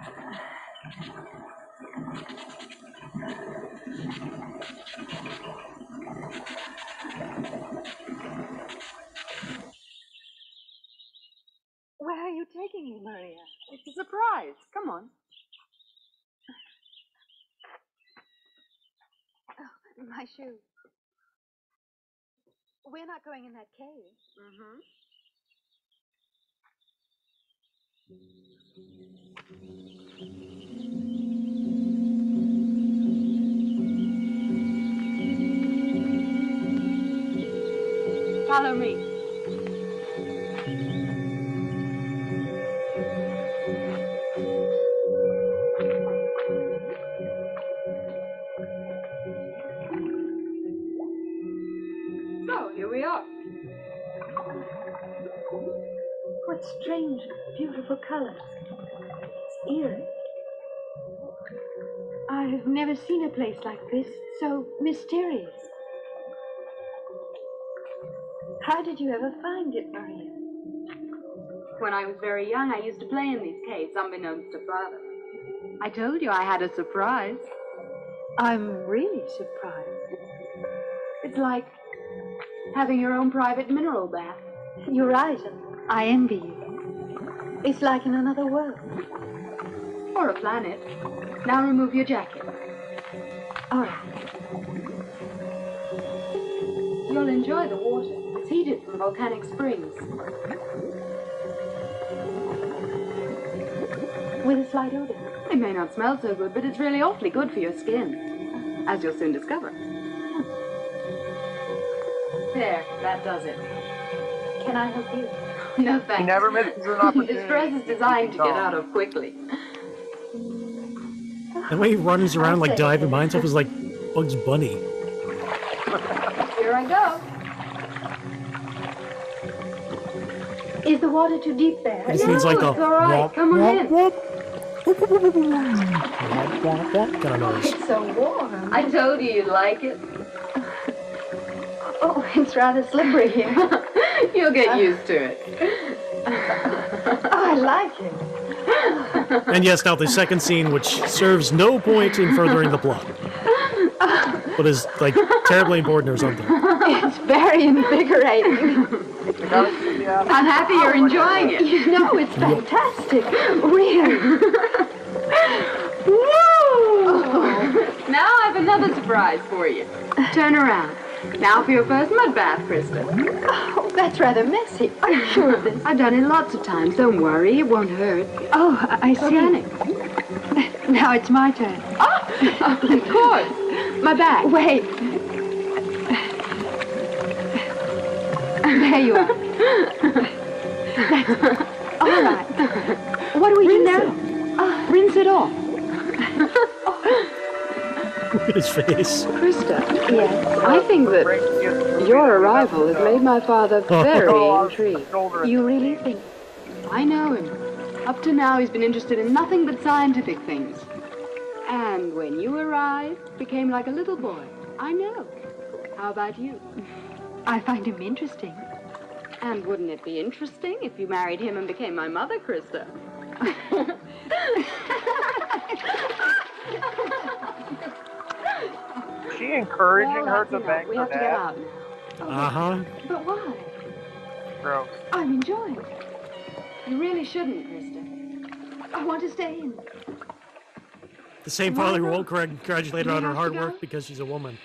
Where are you taking me, Maria? It's a surprise. Come on. Oh, my shoe. We're not going in that cave. Follow me. So, here we are. What strange, beautiful colors. It's eerie. I have never seen a place like this, so mysterious. How did you ever find it, Maria? When I was very young, I used to play in these caves, unbeknownst to Father. I told you I had a surprise. I'm really surprised. It's like having your own private mineral bath. You're right. I envy you. It's like in another world. Or a planet. Now remove your jacket. All right. You'll enjoy the water. Heated from volcanic springs. With a slight odor. It may not smell so good, but it's really awfully good for your skin, as you'll soon discover. There, that does it. Can I help you? No, thanks. You never misses an opportunity. This dress is designed to get out of quickly. The way he runs around like diving by himself is like Bugs Bunny. Here I go. Is the water too deep there? This means like a right. Come on in. It's so warm. I told you you'd like it. Oh, it's rather slippery here. You'll get used to it. Oh, I like it. And yes, now the second scene, which serves no point in furthering the plot, but is like terribly important or something. It's very invigorating. I'm happy you're enjoying it. You know, it's fantastic. Really. Woo! Oh. Now I have another surprise for you. Turn around. Now for your first mud bath, Krista. Oh, that's rather messy. Are you sure of this? I've done it lots of times. Don't worry, it won't hurt. Oh, I see. Organic. Now it's my turn. Oh, of course. My back. Wait. There you are. That's all right. What do we do now? Rinse it off. His face. Krista. Yes. I think that your arrival has made my father very intrigued. You really think? I know him. Up to now, he's been interested in nothing but scientific things. And when you arrived, became like a little boy. I know. How about you? I find him interesting. And wouldn't it be interesting if you married him and became my mother, Krista? Is she encouraging her to bang her dad? Uh-huh. But why? Gross. I'm enjoying it. You really shouldn't, Krista. I want to stay in. The same father won't congratulate her on her hard work because she's a woman.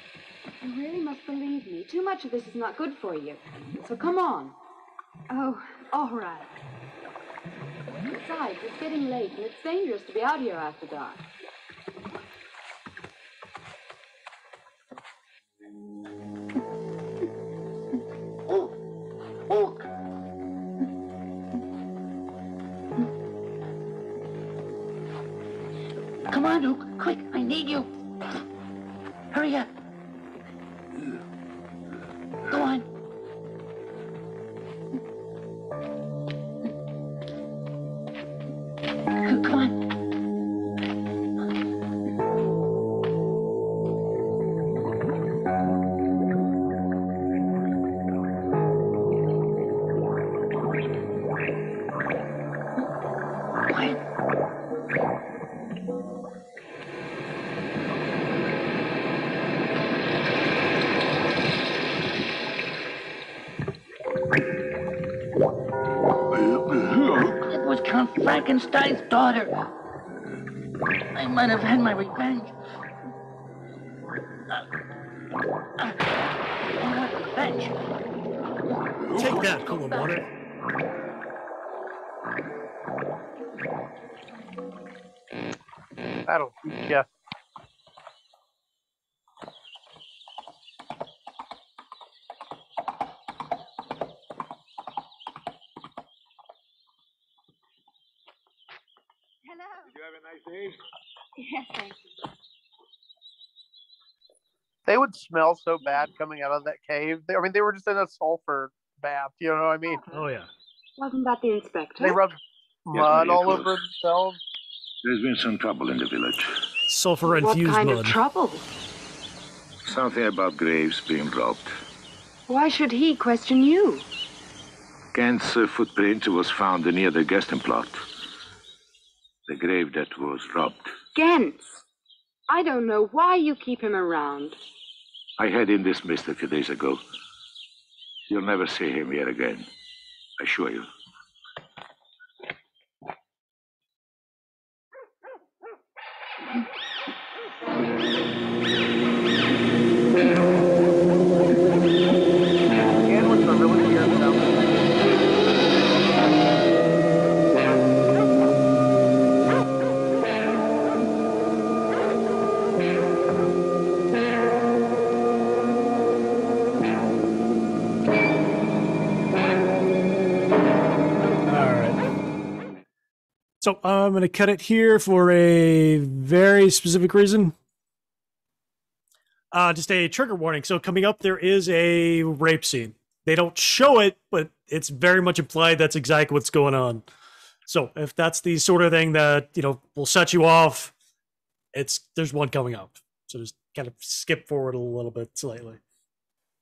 You really must believe me. Too much of this is not good for you. So come on. Oh, all right. Besides, it's getting late and it's dangerous to be out here after dark. Come on, Luke. Quick, I need you. Hurry up. Go on. Come on. Quiet. Frankenstein's daughter. I might have had my revenge. Revenge. Take that, cool water. That'll do, Jeff. Yes, thank you. They would smell so bad coming out of that cave. I mean, they were just in a sulfur bath. You know what I mean? Oh yeah. Talking about the inspector. They rubbed mud all over themselves. There's been some trouble in the village. Sulfur infused mud. What kind of trouble? Something about graves being robbed. Why should he question you? Kent's footprint was found near the Gaston plot. The grave that was robbed. Gantz! I don't know why you keep him around. I had him dismissed a few days ago. You'll never see him here again. I assure you. So I'm going to cut it here for a very specific reason. Just a trigger warning. So coming up, there is a rape scene. They don't show it, but it's very much implied that's exactly what's going on. So if that's the sort of thing that, you know, will set you off, there's one coming up. So just kind of skip forward a little bit slightly.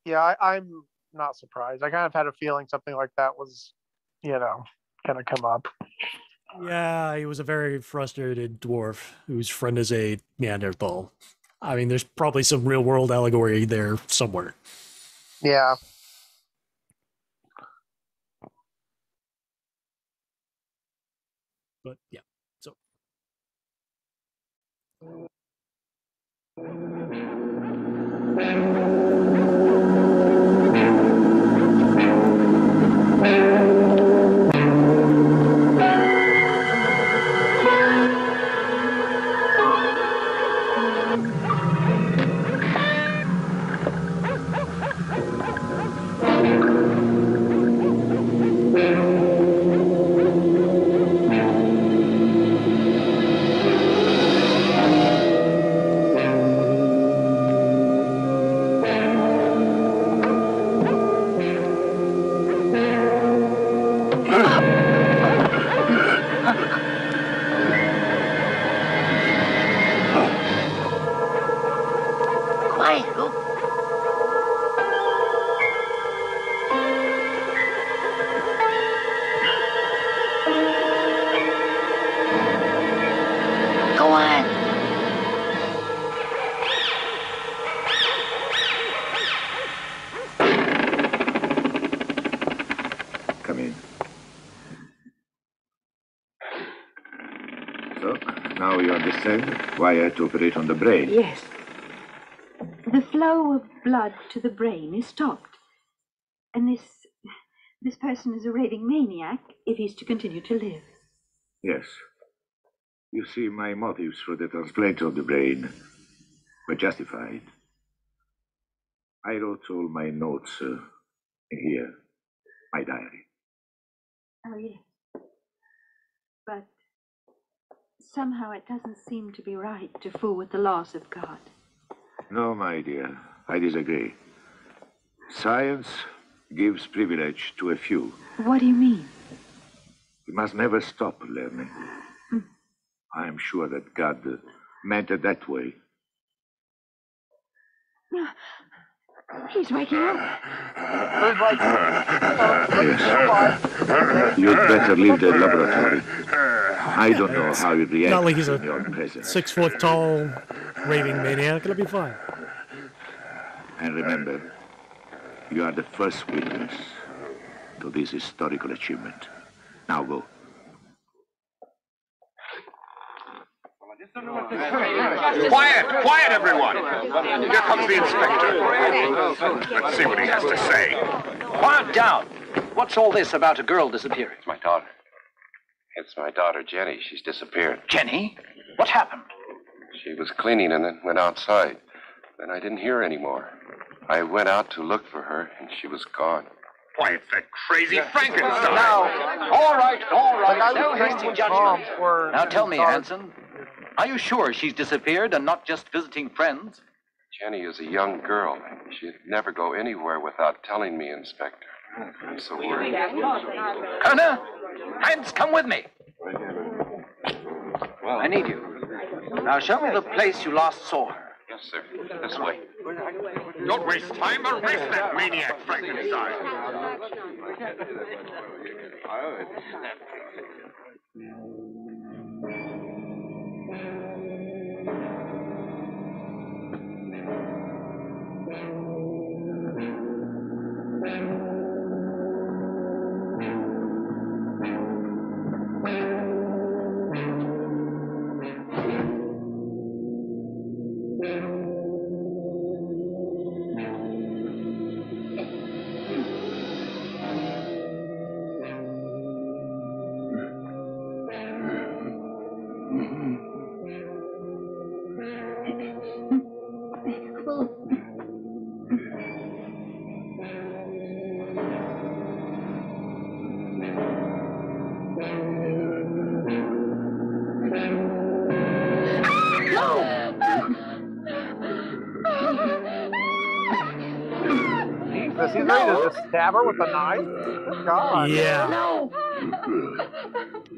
Yeah, I'm not surprised. I kind of had a feeling something like that was, you know, going to come up. Yeah, he was a very frustrated dwarf whose friend is a Neanderthal. I mean, there's probably some real-world allegory there somewhere. Yeah. But, yeah, so. I mean. So, now you understand why I had to operate on the brain. Yes. The flow of blood to the brain is stopped. And this person is a raving maniac if he's to continue to live. Yes. You see, my motives for the transplant of the brain were justified. I wrote all my notes in here, my diary. Oh, yes. But somehow it doesn't seem to be right to fool with the laws of God. No, my dear, I disagree. Science gives privilege to a few. What do you mean? You must never stop learning. I am sure that God meant it that way. No. He's waking up. Yes. You'd better leave the laboratory. I don't know how you react. Not like he's a 6 foot tall raving maniac. It'll be fine. And remember, you are the first witness to this historical achievement. Now go. Quiet! Quiet, everyone! Here comes the inspector. Let's see what he has to say. Quiet down! What's all this about a girl disappearing? It's my daughter. It's my daughter, Jenny. She's disappeared. Jenny? What happened? She was cleaning and then went outside. Then I didn't hear anymore. I went out to look for her, and she was gone. Why, it's that crazy Frankenstein! Now, all right. No hasty judgment. Now tell me, Hanson. Are you sure she's disappeared and not just visiting friends? Jenny is a young girl. She'd never go anywhere without telling me, Inspector. I'm so worried. Connor, Hans, come with me. Well, I need you. Now show me the place you last saw her. Yes, sir. This way. Don't waste time. Arrest that maniac, Frankenstein. Stab her with a knife? Good God. Yeah. No.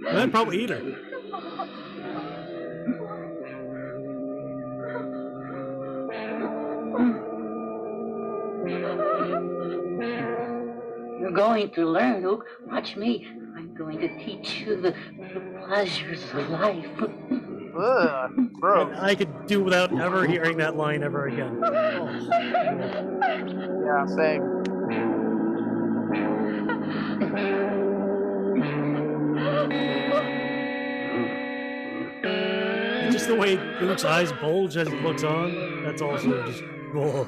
And then probably eat her. You're going to learn, Luke. Watch me. I'm going to teach you the pleasures of life. Ugh, gross. I could do without ever hearing that line ever again. Oh. Yeah, same. Just the way Luke's eyes bulge as he looks on, that's also just... Oh.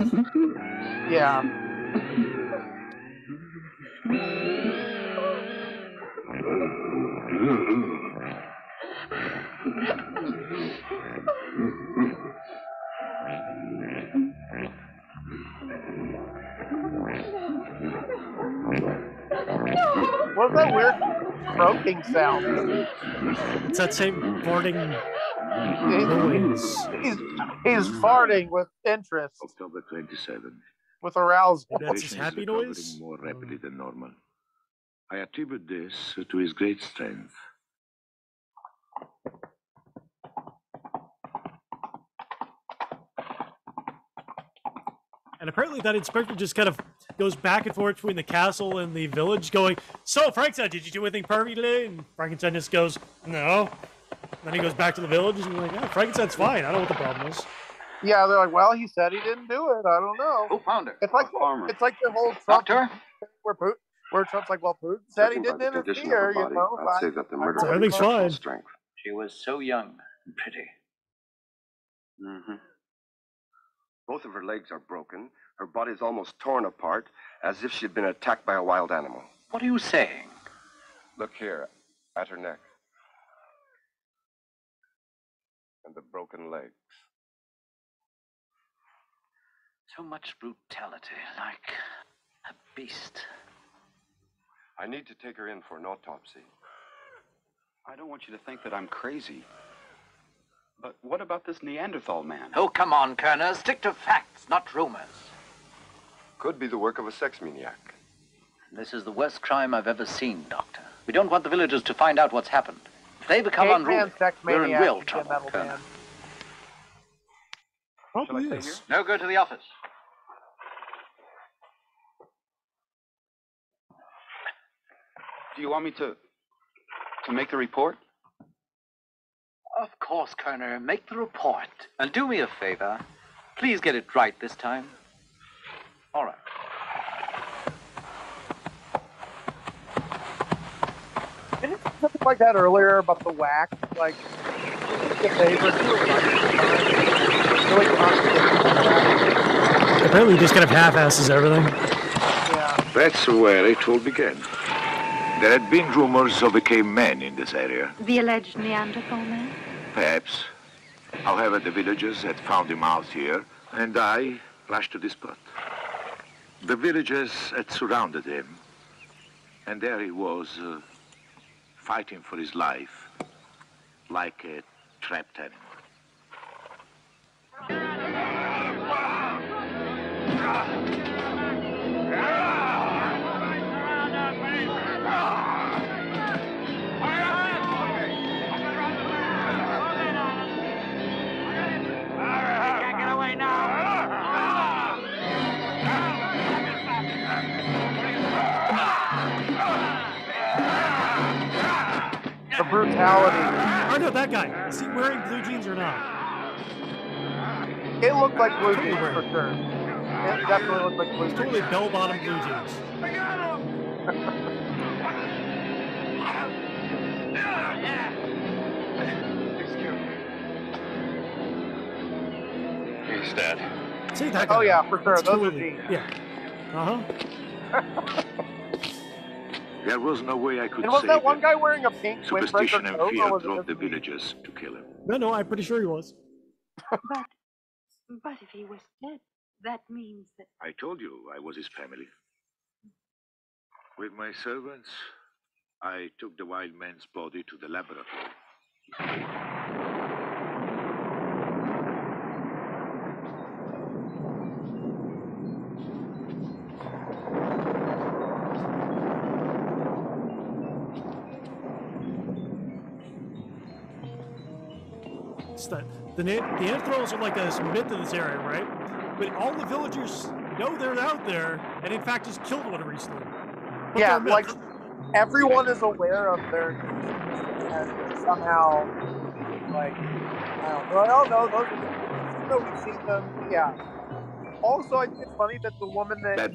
Yeah. What's that weird croaking sound? It's that same farting... He's farting with interest. October 27th. With arousal. That's his happy noise? More rapidly than normal. I attribute this to his great strength. And apparently that inspector just kind of goes back and forth between the castle and the village going, so, Frankenstein, did you do anything pervy today? And Frankenstein just goes, no. Then he goes back to the village and like, yeah, Frankenstein's fine. I don't know what the problem is. Yeah, they're like, well, he said he didn't do it. I don't know. Who found her? It's like the whole Trump. Doctor? Where where Trump's like, well, Putin said he didn't interfere, you know. I'd say that the murder everything's fine. Strength. She was so young and pretty. Mm-hmm. Both of her legs are broken. Her body's almost torn apart, as if she'd been attacked by a wild animal. What are you saying? Look here, at her neck. And the broken legs. So much brutality, like a beast. I need to take her in for an autopsy. I don't want you to think that I'm crazy. But what about this Neanderthal man? Oh, come on, Kerner. Stick to facts, not rumors. Could be the work of a sex maniac. This is the worst crime I've ever seen, Doctor. We don't want the villagers to find out what's happened. If they become unruly, we're in real trouble, Colonel. Probably is. No, go to the office. Do you want me to make the report? Of course, Kerner. Make the report. And do me a favor. Please get it right this time. All right. Something like that earlier about the wax, like apparently you just kind of half-asses everything. Yeah. That's where it all began. There had been rumors of a caveman in this area. The alleged Neanderthal man? Perhaps. However, the villagers had found him out here, and I rushed to the spot. The villagers had surrounded him, and there he was, fighting for his life, like a trapped animal. The brutality. Oh no, that guy. Is he wearing blue jeans or not? It looked like blue jeans for sure. It definitely looked like blue jeans. Totally bell-bottom blue jeans. I got him! Excuse me. He's dead. See that guy? Oh yeah, for sure. It's those totally, are jeans. Yeah. Uh-huh. There was no way I could say. Was that one guy wearing a pink windbreaker? Superstition and fear drove the villagers to kill him. No, I'm pretty sure he was. But if he was dead, that means that... I told you I was his family. With my servants, I took the wild man's body to the laboratory. The Neanderthals are like a myth in this area, right? But all the villagers know they're out there, and in fact just killed one recently. But yeah, like everyone is aware of their and somehow, like, I don't know, those we've seen them. Yeah. Also, I think it's funny that the woman that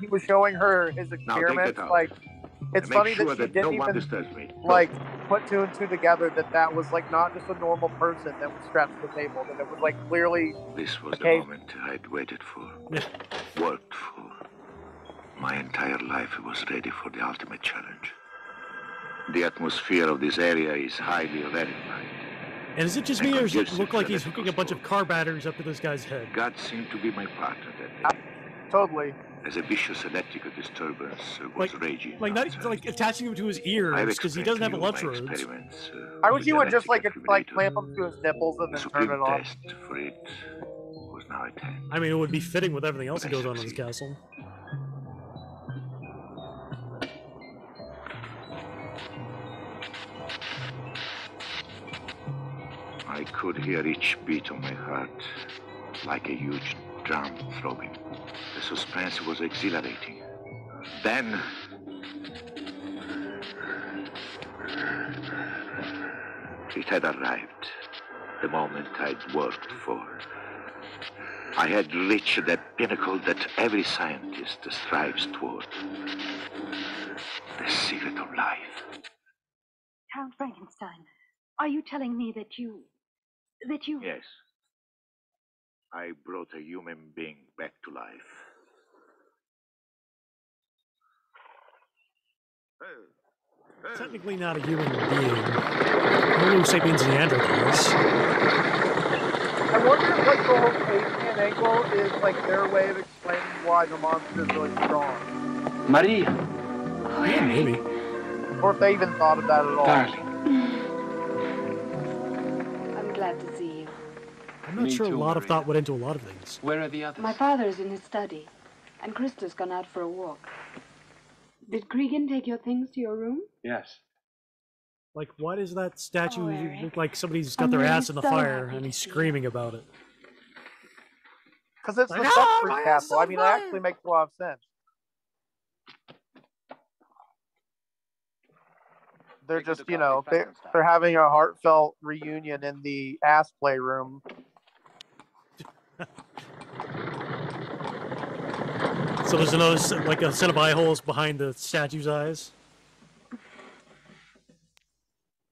he was showing her his experiments, like, it's funny that she didn't even like put two and two together that was like not just a normal person that was strapped to the table, that it was like clearly. This was the moment I'd waited for, worked for. My entire life was ready for the ultimate challenge. The atmosphere of this area is highly rarefied. And is it just me, or does it look like he's hooking a bunch of car batteries up to this guy's head? God seemed to be my partner that day. Totally. As a vicious electrical disturbance was raging. Like not like attaching him to his ears because he doesn't have electrodes. I wish you would just like clamp him to his nipples and then turn it off. The test for it was now at hand. I mean, it would be fitting with everything else that goes on in this castle. I could hear each beat of my heart like a huge drum throbbing. The suspense was exhilarating. Then... it had arrived. The moment I'd worked for. I had reached that pinnacle that every scientist strives toward. The secret of life. Count Frankenstein, are you telling me that you... Yes. I brought a human being back to life. Technically not a human being. Homo sapiens neanderthals. I wonder if like the whole casing and ankle is like their way of explaining why the monster is really strong. Maria. Oh, yeah, maybe. Or if they even thought about it at all. Darling. I'm glad to see you. I'm not sure a lot of thought went into a lot of things. Where are the others? My father is in his study, and Krista's gone out for a walk. Did Cregan take your things to your room? Yes. Like, why does that statue look like somebody's got their ass in the fire and he's screaming about it? Because it's the Suffrage Castle. I mean, it actually makes a lot of sense. They're just, you know, they're having a heartfelt reunion in the ass playroom. So there's another, like, a set of eye holes behind the statue's eyes.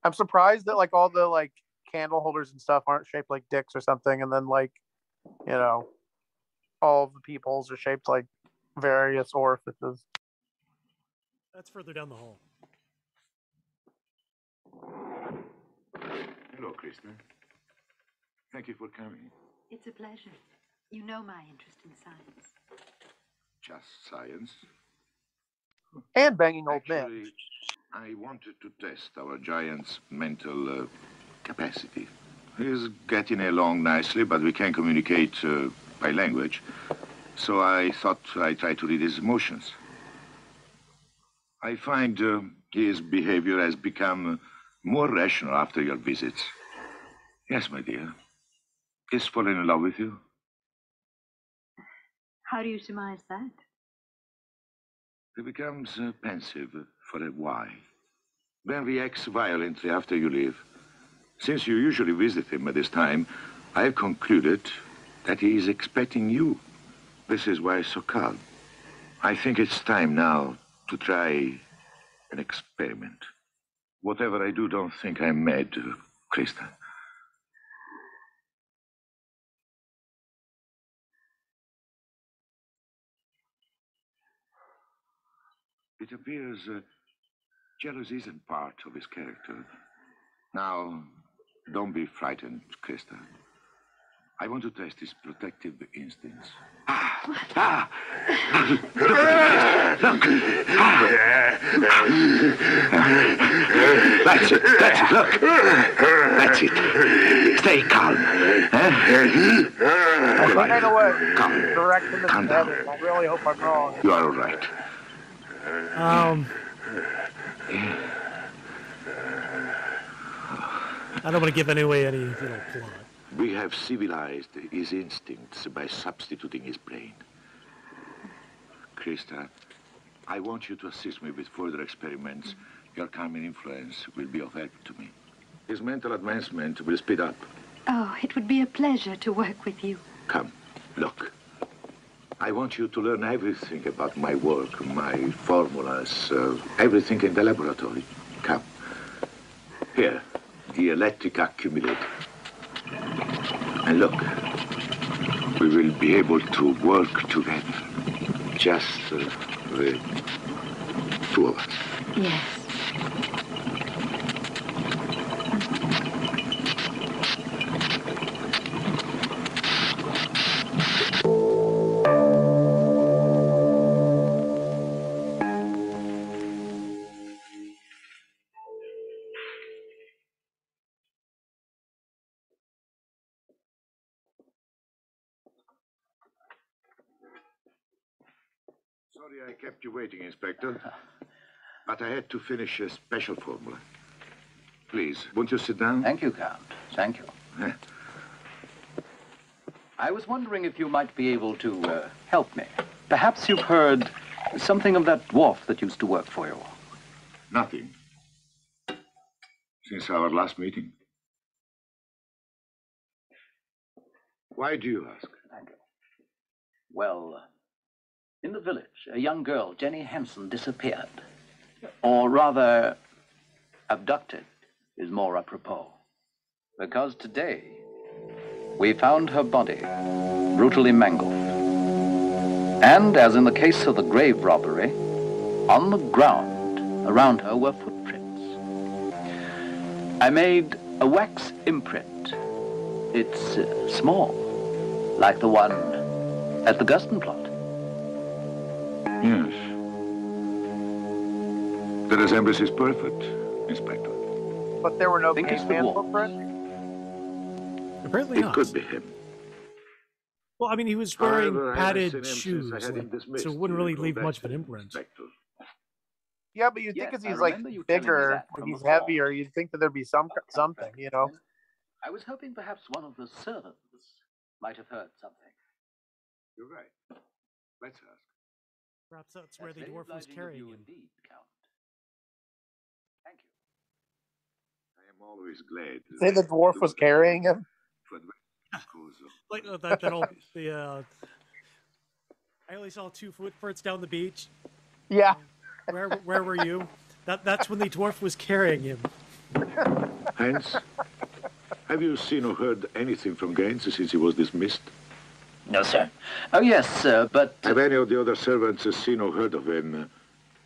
I'm surprised that, like, all the, like, candle holders and stuff aren't shaped like dicks or something, and then, like, you know, all of the peepholes are shaped like various orifices. That's further down the hall. Hello, Krista. Thank you for coming. It's a pleasure. You know my interest in science. Just science? And banging old men. I wanted to test our giant's mental capacity. He's getting along nicely, but we can't communicate by language. So I thought I'd try to read his emotions. I find his behavior has become... more rational after your visits. Yes, my dear. He's fallen in love with you. How do you surmise that? He becomes pensive for a while, then reacts violently after you leave. Since you usually visit him at this time, I have concluded that he is expecting you. This is why he's so calm. I think it's time now to try an experiment. Whatever I do, don't think I'm mad, Krista. It appears jealousy isn't part of his character. Now, don't be frightened, Krista. I want to test his protective instincts. That's it. That's it. Look. That's it. Stay calm. Eh? All right. Calm down. I really hope I'm wrong. You are all right. I don't want to give away any plot. We have civilized his instincts by substituting his brain. Krista, I want you to assist me with further experiments. Your calming influence will be of help to me. His mental advancement will speed up. Oh, it would be a pleasure to work with you. Come, look. I want you to learn everything about my work, my formulas, everything in the laboratory. Come. Here, the electric accumulator. And look, we will be able to work together, just the two of us. Yes. I kept you waiting, Inspector, but I had to finish a special formula. Please, won't you sit down? Thank you, Count. Thank you. Yeah. I was wondering if you might be able to help me. Perhaps you've heard something of that dwarf that used to work for you. Nothing. Since our last meeting. Why do you ask? Well... In the village, a young girl, Jenny Hansen, disappeared, or rather abducted is more apropos, because today we found her body brutally mangled. And as in the case of the grave robbery, on the ground around her were footprints. I made a wax imprint. It's small, like the one at the Gersten plot. Yes. The resemblance is perfect, Inspector. But there were no caveman footprints? Apparently not. It could be him. Well, I mean, he was wearing padded shoes, so it wouldn't really leave much of an imprint. Yeah, but you'd think if he's, like, bigger, he's heavier, you'd think that there'd be something, you know? I was hoping perhaps one of the servants might have heard something. You're right. Let's ask. Perhaps that's where the dwarf was carrying him. Indeed, Count. Thank you. I am always glad. Say the dwarf was carrying him? Like that old, the, I only saw two footprints down the beach. Yeah. Where were you? That's when the dwarf was carrying him. Hence, have you seen or heard anything from Gaines since he was dismissed? No, sir. Oh, yes, sir, but... Have any of the other servants seen or heard of him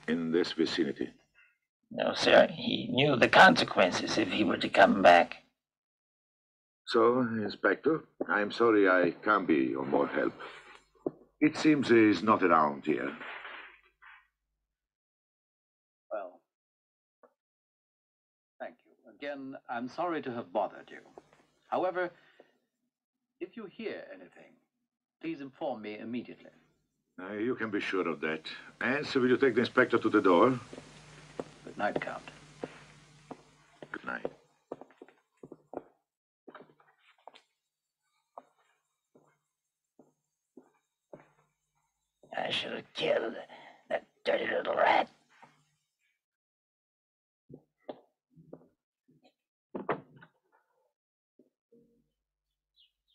in this vicinity? No, sir. He knew the consequences if he were to come back. So, Inspector, I'm sorry I can't be of more help. It seems he's not around here. Well, thank you. Again, I'm sorry to have bothered you. However, if you hear anything, please inform me immediately. You can be sure of that. And so will you take the inspector to the door? Good night, Count. Good night. I should have killed that dirty little rat.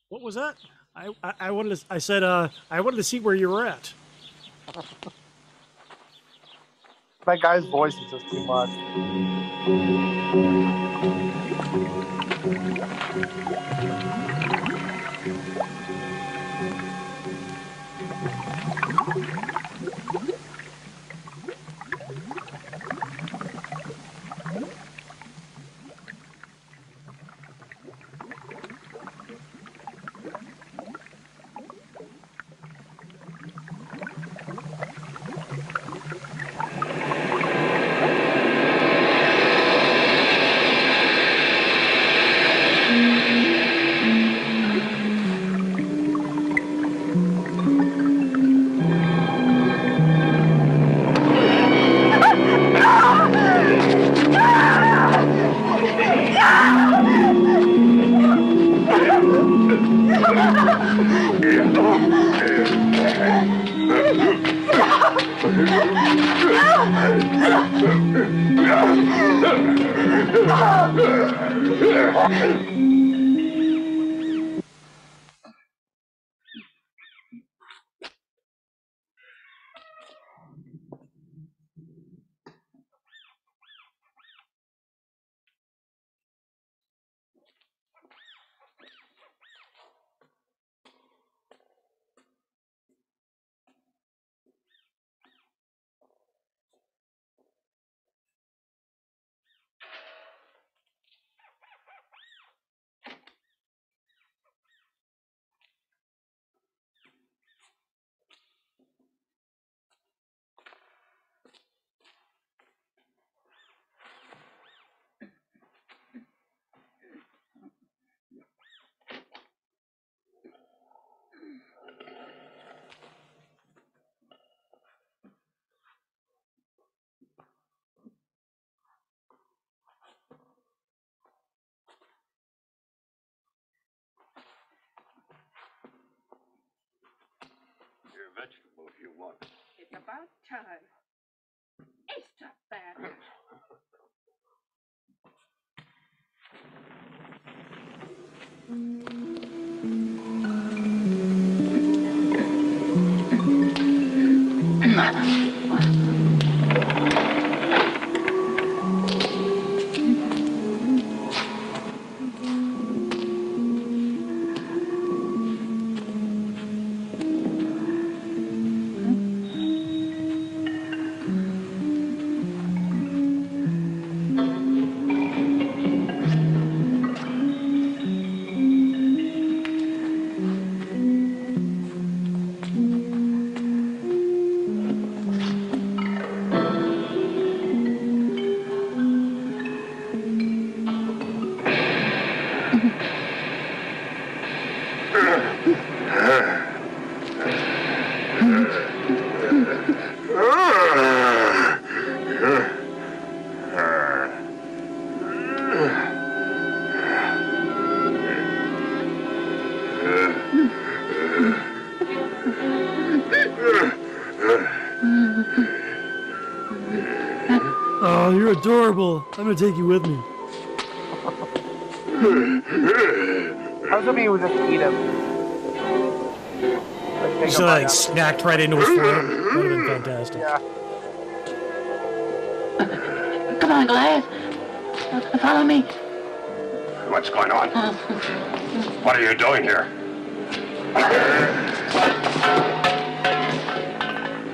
What was that? I wanted to, I said I wanted to see where you were at. That guy's voice is just too much. Vegetable if you want. It's about time. It's not bad. Oh, you're adorable. I'm going to take you with me. I was hoping you would just eat him. Just like snacked right into his throat. That would have been fantastic. Yeah. Come on, Goliath. Follow me. What's going on? What are you doing here?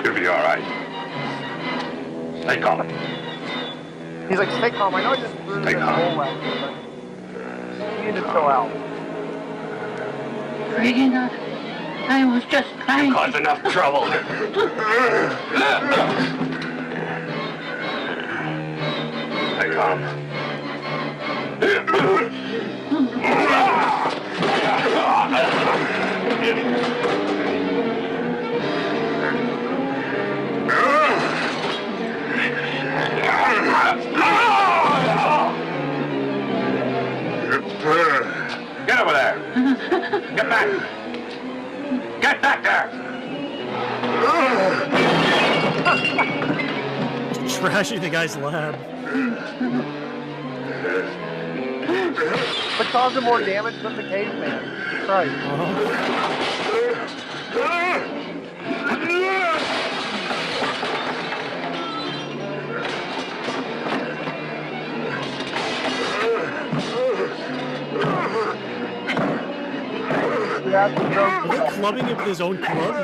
You'll be all right. Snake calm. He's like, snake calm. I know I just blew the whole way. But you need to chill out. Freaking I was just trying. You caused enough trouble. Stay calm. Get over there. Get back. Get back there! Trashing the guy's lab. But causing more damage than the caveman. Right. Is he clubbing him with his own club?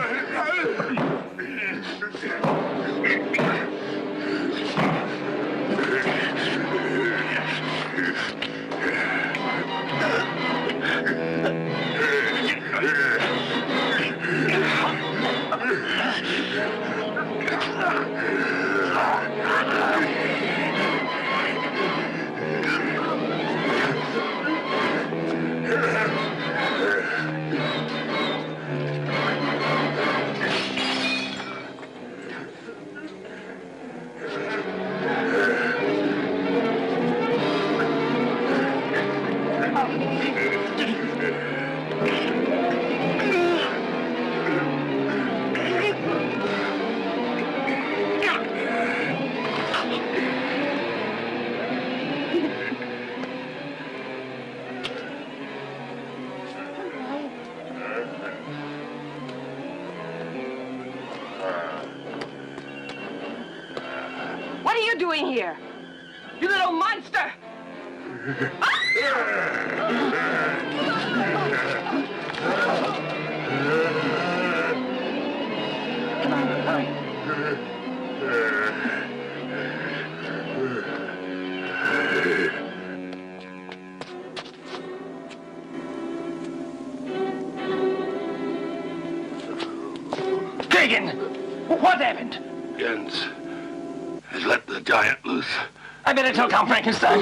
I better tell Count Frankenstein.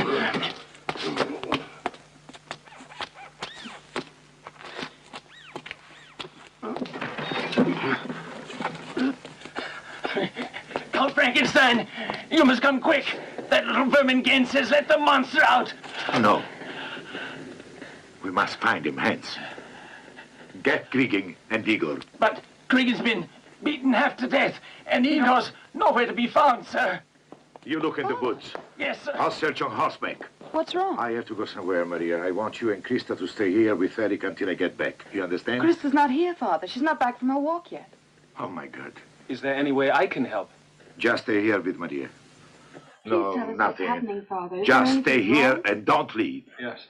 Count Frankenstein, you must come quick. That little vermin Gens has let the monster out. No. We must find him, Hans. Get Kriegen and Igor. But Kriegen's been beaten half to death, and Igor's nowhere to be found, sir. You look in the woods. Yes, sir. I'll search on horseback. What's wrong? I have to go somewhere, Maria. I want you and Krista to stay here with Eric until I get back. You understand? Krista's not here, Father. She's not back from her walk yet. Oh, my God. Is there any way I can help? Just stay here with Maria. Please no, tell us nothing. What's happening, Father? Just stay here and don't leave. Yes.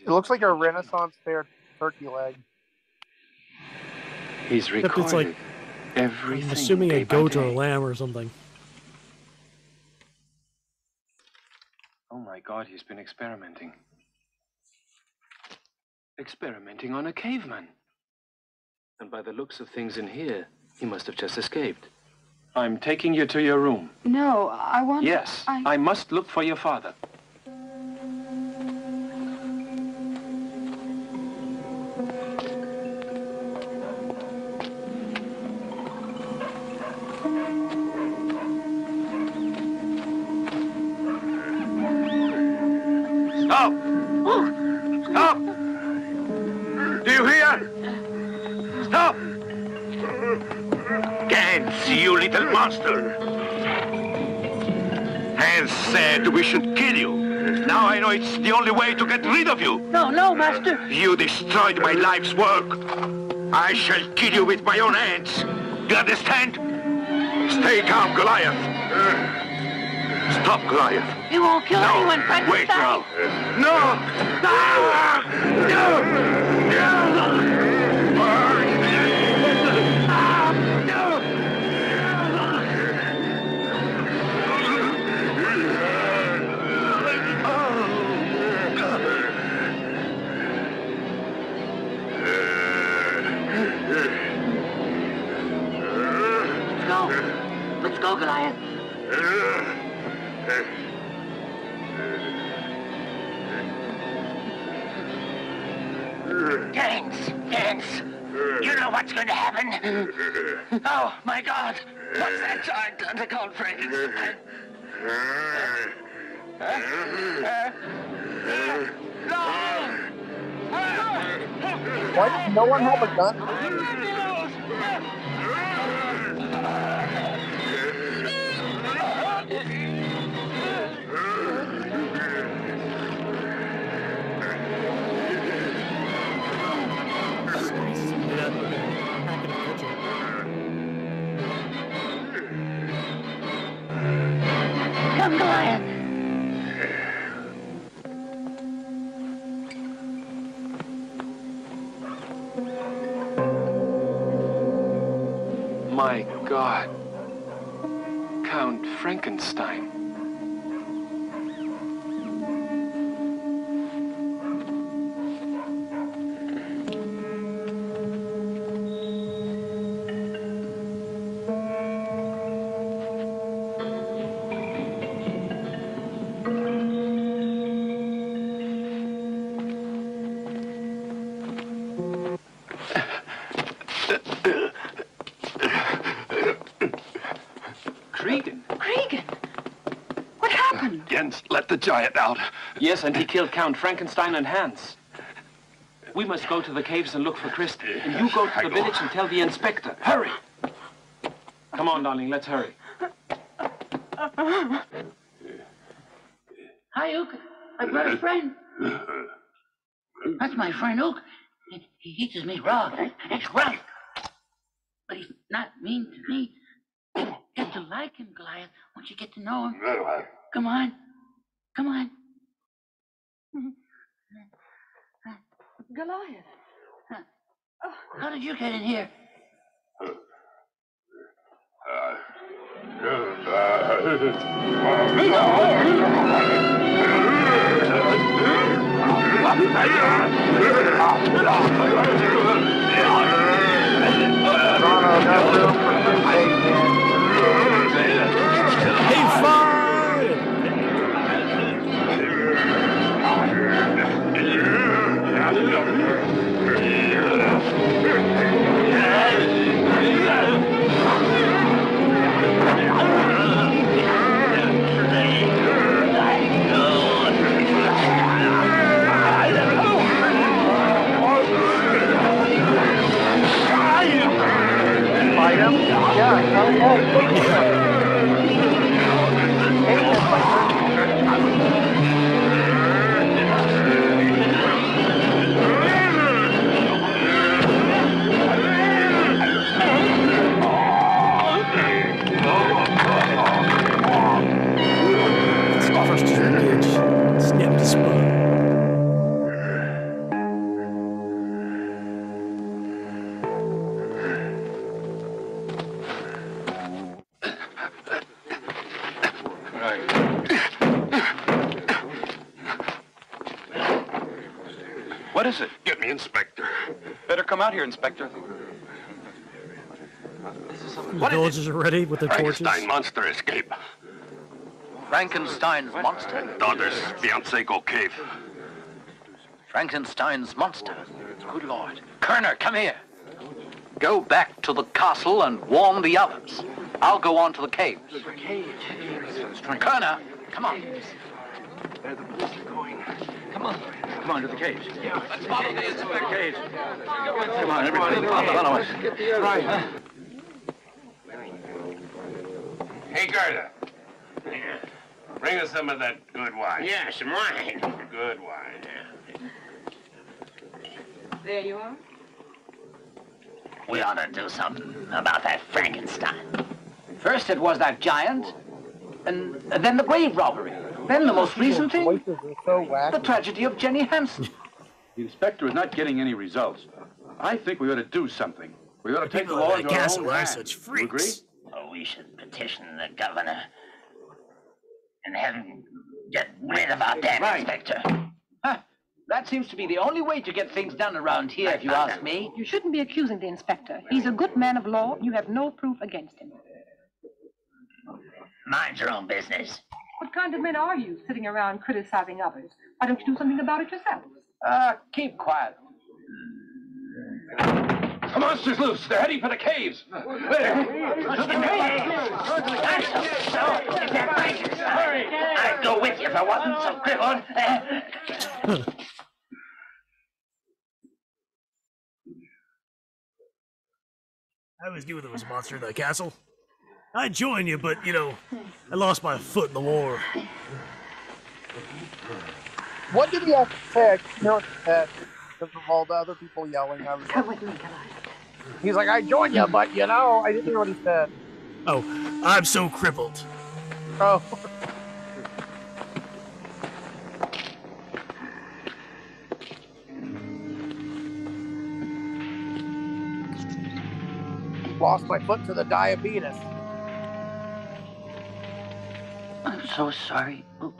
It looks like a Renaissance fair turkey leg. He's recorded it's like everything. I'm assuming a goat or a lamb or something. Oh my God, he's been experimenting. Experimenting on a caveman. And by the looks of things in here, he must have just escaped. I'm taking you to your room. No, I want... Yes, I must look for your father. We should kill you. Now I know it's the only way to get rid of you. No, no, master. You destroyed my life's work. I shall kill you with my own hands. You understand? Stay calm, Goliath. Stop, Goliath. You won't kill anyone, Frankenstein. Wait, now. No. No. No. No. Go, Goliath. Dance. You know what's going to happen? Oh, my God. What's that giant underground Frankenstein? No! Why does no one have a gun? Come, Goliath. My God, Count Frankenstein. The giant out. Yes, and he killed Count Frankenstein and Hans. We must go to the caves and look for Christy. And you go to the village and tell the inspector. Hurry! Come on, darling, let's hurry. Hi, Ook. I brought a friend. That's my friend, Ook. He eats me raw. It's rough. But he's not mean to me. Get to like him, Goliath, once you get to know him. Come on. Come on. Goliath. Huh. How did you get in here? Hey, fuck! What is it? Get me, Inspector. Better come out here, Inspector. The villagers are ready with their torches. Frankenstein monster escape. Frankenstein's monster? Daughters, Beyonce cave. Frankenstein's monster? Good Lord. Kerner, come here. Go back to the castle and warn the others. I'll go on to the caves. Kerner, come on. Where the police are going. Come on. Come on to the caves. Let's follow the caves. Come on, everybody. Follow us. Right. Hey, Gerda. Yeah. Bring us some of that good wine. Yeah, some wine. Good wine, yeah. There you are. We ought to do something about that Frankenstein. First it was that giant, and then the grave robbery. Then the most recent thing, the tragedy of Jenny Hansen. The inspector is not getting any results. I think we ought to do something. We ought to take the law into our own hands. Such freaks. Oh, we should petition the governor and have him get rid of our damn inspector. Huh. That seems to be the only way to get things done around here, if you ask me. You shouldn't be accusing the inspector. He's a good man of law. You have no proof against him. Mind your own business. What kind of men are you, sitting around criticizing others? Why don't you do something about it yourself? Keep quiet. The monster's loose. They're heading for the caves. Hurry! I'd go with you if I wasn't so crippled. I always knew there was a monster in that castle. I'd join you, but, you know, I lost my foot in the war. What did he have to say? I can't know what he said because of all the other people yelling. I was like, come with me, come on. He's like, I join you, but, you know, I didn't know what he said. Oh, I'm so crippled. Oh. Lost my foot to the diabetes. I'm so sorry, Luke.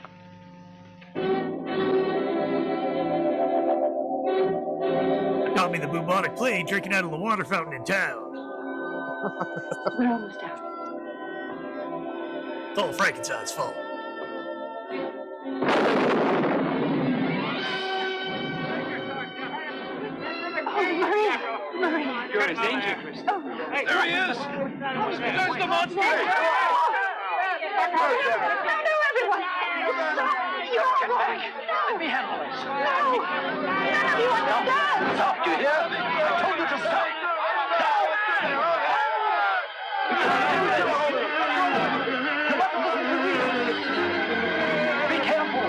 Caught me the bubonic plague drinking out of the water fountain in town. We're almost out. It's all Frankenstein's fault. Oh, Murray! Murray! You're in danger, Chris. Oh. Hey, there he is! Oh, there's the monster! Oh. No, everyone! Stop! You're wrong! No! Let me handle this. No! None of you understand! Stop, you hear? I told you to stop! Stop! You mustn't listen to me! Be careful!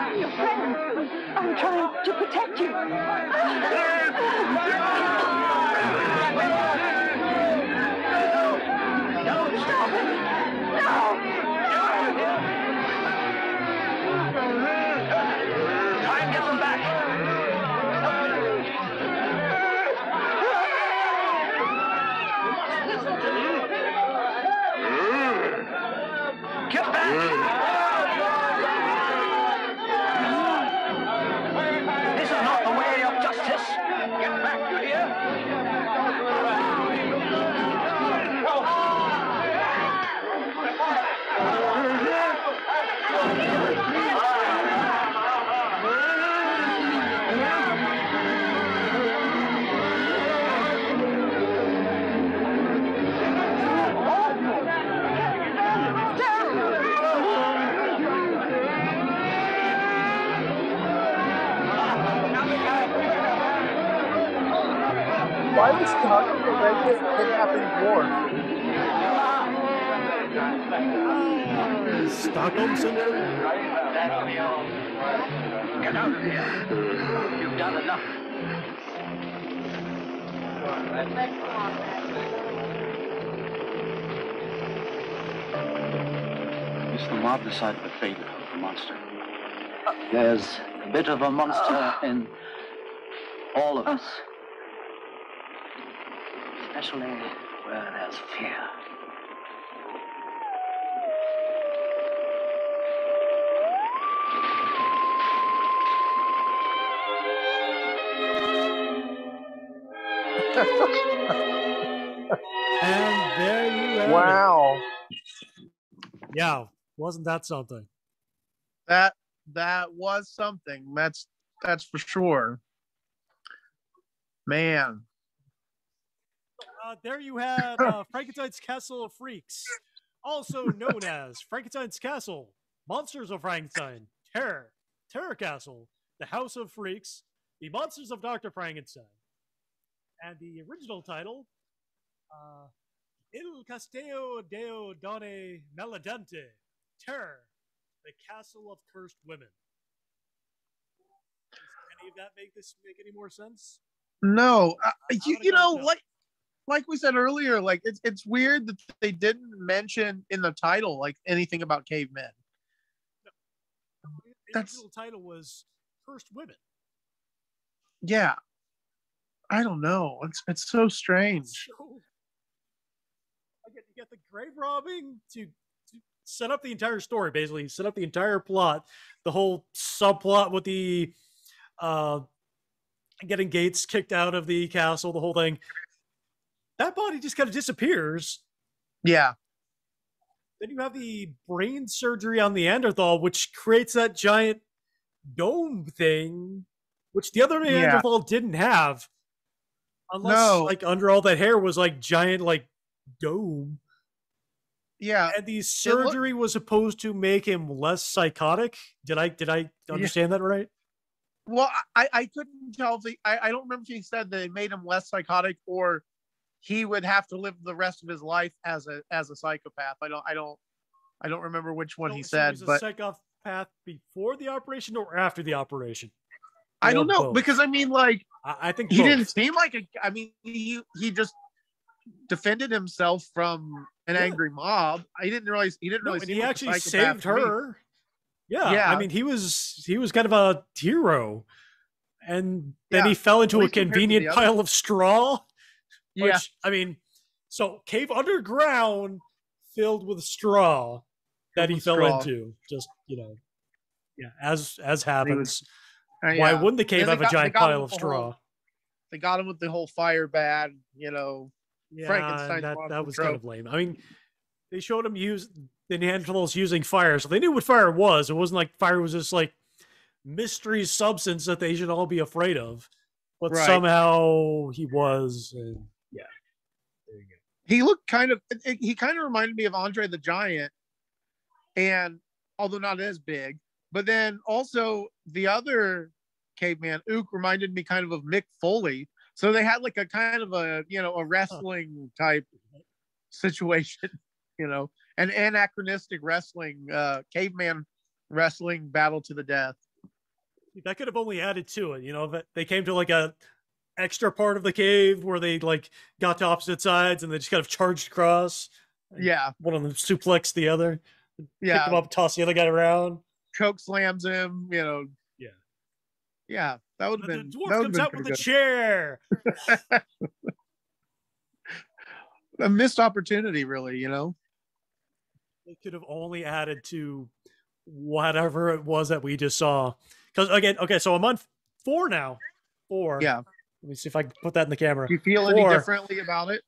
I'm your friend! I'm trying to protect you. No, stop it. No. Try and get them back. Get back. Why was Chicago the biggest kidnapping war? Stockholm Syndrome? Get out of here. You've done enough. It's the mob decided the fate of the monster. There's a bit of a monster in all of us. Especially where there's fear. And there you have it. Yeah, wasn't that something? That was something. That's for sure. Man. There you had Frankenstein's Castle of Freaks, also known as Frankenstein's Castle, Monsters of Frankenstein, Terror, Terror Castle, The House of Freaks, The Monsters of Dr. Frankenstein, and the original title, Il Castello delle Donne Maledette, Terror, The Castle of Cursed Women. Does any of that make any more sense? No, you know, like we said earlier, like it's weird that they didn't mention in the title like anything about cavemen. No. The original title was Cursed Women. Yeah, I don't know. It's so strange. So, again, you got the grave robbing to set up the entire story, basically set up the entire plot, the whole subplot with the getting Gates kicked out of the castle, the whole thing. That body just kind of disappears. Yeah. Then you have the brain surgery on Neanderthal, which creates that giant dome thing, which the other Neanderthal didn't have. Unless, like, under all that hair was, like, giant, like, dome. Yeah. And the surgery was supposed to make him less psychotic. Did I understand that right? Well, I couldn't tell if I don't remember if he said that it made him less psychotic or he would have to live the rest of his life as a psychopath. I don't remember which one he said. Was a psychopath before the operation or after the operation? I don't know, because I mean, like, I think he didn't seem like a. I mean, he just defended himself from an angry mob. I didn't realize he didn't really. He actually saved her. Yeah, I mean, he was kind of a hero, and then he fell into a convenient pile of straw. Yeah, which, I mean, so cave underground filled with straw that he fell into. Just, you know, yeah, as happens. Why wouldn't the cave have a giant pile of straw? They got him with the whole fire bat, you know. Yeah, Frankenstein. That was kind of lame. I mean, they showed him the Neanderthals using fire, so they knew what fire was. It wasn't like fire was this like mystery substance that they should all be afraid of, but somehow he was. And yeah, there you go. He looked kind of. He kind of reminded me of Andre the Giant, and although not as big, but then also the other caveman Ook reminded me kind of Mick Foley. So they had like a kind of a, you know, a wrestling type situation, you know, an anachronistic wrestling, caveman wrestling battle to the death. That could have only added to it, you know, that they came to like a extra part of the cave where they like got to opposite sides and they just kind of charged across. Yeah. One of them suplexed the other. Yeah. Picked him up, tossed the other guy around. Choke slams him, you know. Yeah. Yeah. That would have been. The dwarf comes out with a chair. A missed opportunity, really, you know. They could have only added to whatever it was that we just saw. Because again, okay, so I'm on 4 now. 4. Yeah. Let me see if I can put that in the camera. Do you feel any differently about it?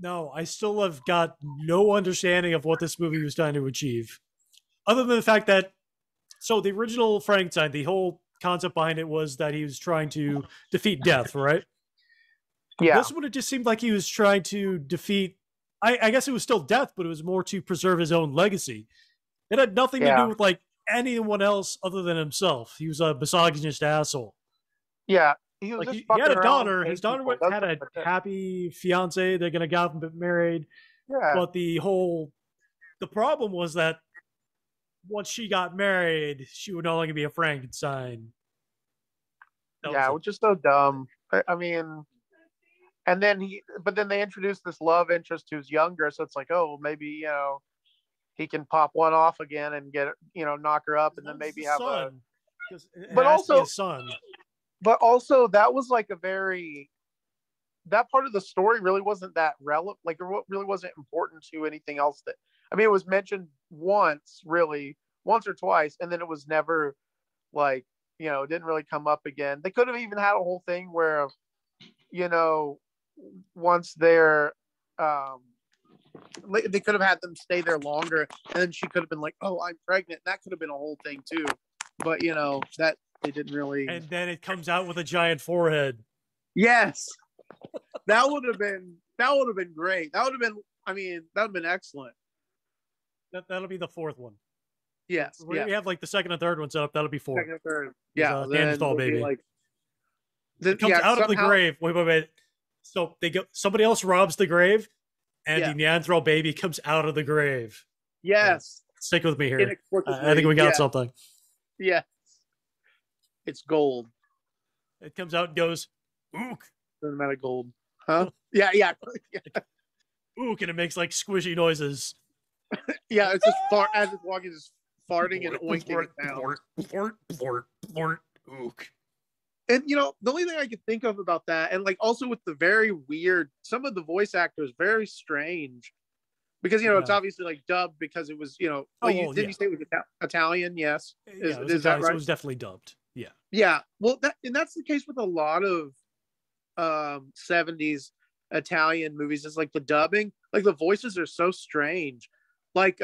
No, I still have got no understanding of what this movie was trying to achieve. Other than the fact that, so the original Frankenstein, the whole concept behind it was that he was trying to defeat death, right? Yeah. This one, it just seemed like he was trying to defeat, I guess it was still death, but it was more to preserve his own legacy. It had nothing to do with like anyone else other than himself. He was a misogynist asshole. Yeah. He was like, he had a daughter. His daughter had a happy fiance. They're going to get married. Yeah. But the problem was that once she got married, she would no longer be a Frankenstein. Yeah, which is so dumb. I mean, and then but then they introduced this love interest who's younger, so it's like, oh, maybe, you know, he can pop one off again and get, you know, knock her up, and then maybe have a. But also, son. But also, that was like a very. That part of the story really wasn't that relevant. Like, it really wasn't important to anything else that. I mean, it was mentioned once or twice, and then it was never, like, you know, it didn't really come up again. They could have even had a whole thing where you know, once they're they could have had them stay there longer, and then she could have been like, oh, I'm pregnant. That could have been a whole thing too, but you know, that they didn't really. And then it comes out with a giant forehead. Yes, that would have been great. That would have been, I mean, that would have been excellent. That'll be the fourth one. Yes, we have like the second and third ones up. That'll be four. Second and third. Yeah, Dan's doll baby. Like, then, it comes out somehow of the grave. Wait. So they go. Somebody else robs the grave, and the Neanderthal baby comes out of the grave. Yes. Stick with me here. I think we got something. Yeah. It's gold. It comes out and goes, "Ook." Doesn't matter, gold, huh? Yeah. Ook, and it makes like squishy noises. Yeah, it's just fart as it's walking, just farting and oinking it down. Blort, ook. And you know, the only thing I could think of about that, and like also with the very weird, some of the voice actors very strange, because you know it's obviously like dubbed because it was, you know, you say it was Italian? Yes, is that right? It was definitely dubbed. Yeah. Yeah. Well, that's the case with a lot of 70s Italian movies. It's like the dubbing, like the voices are so strange. Like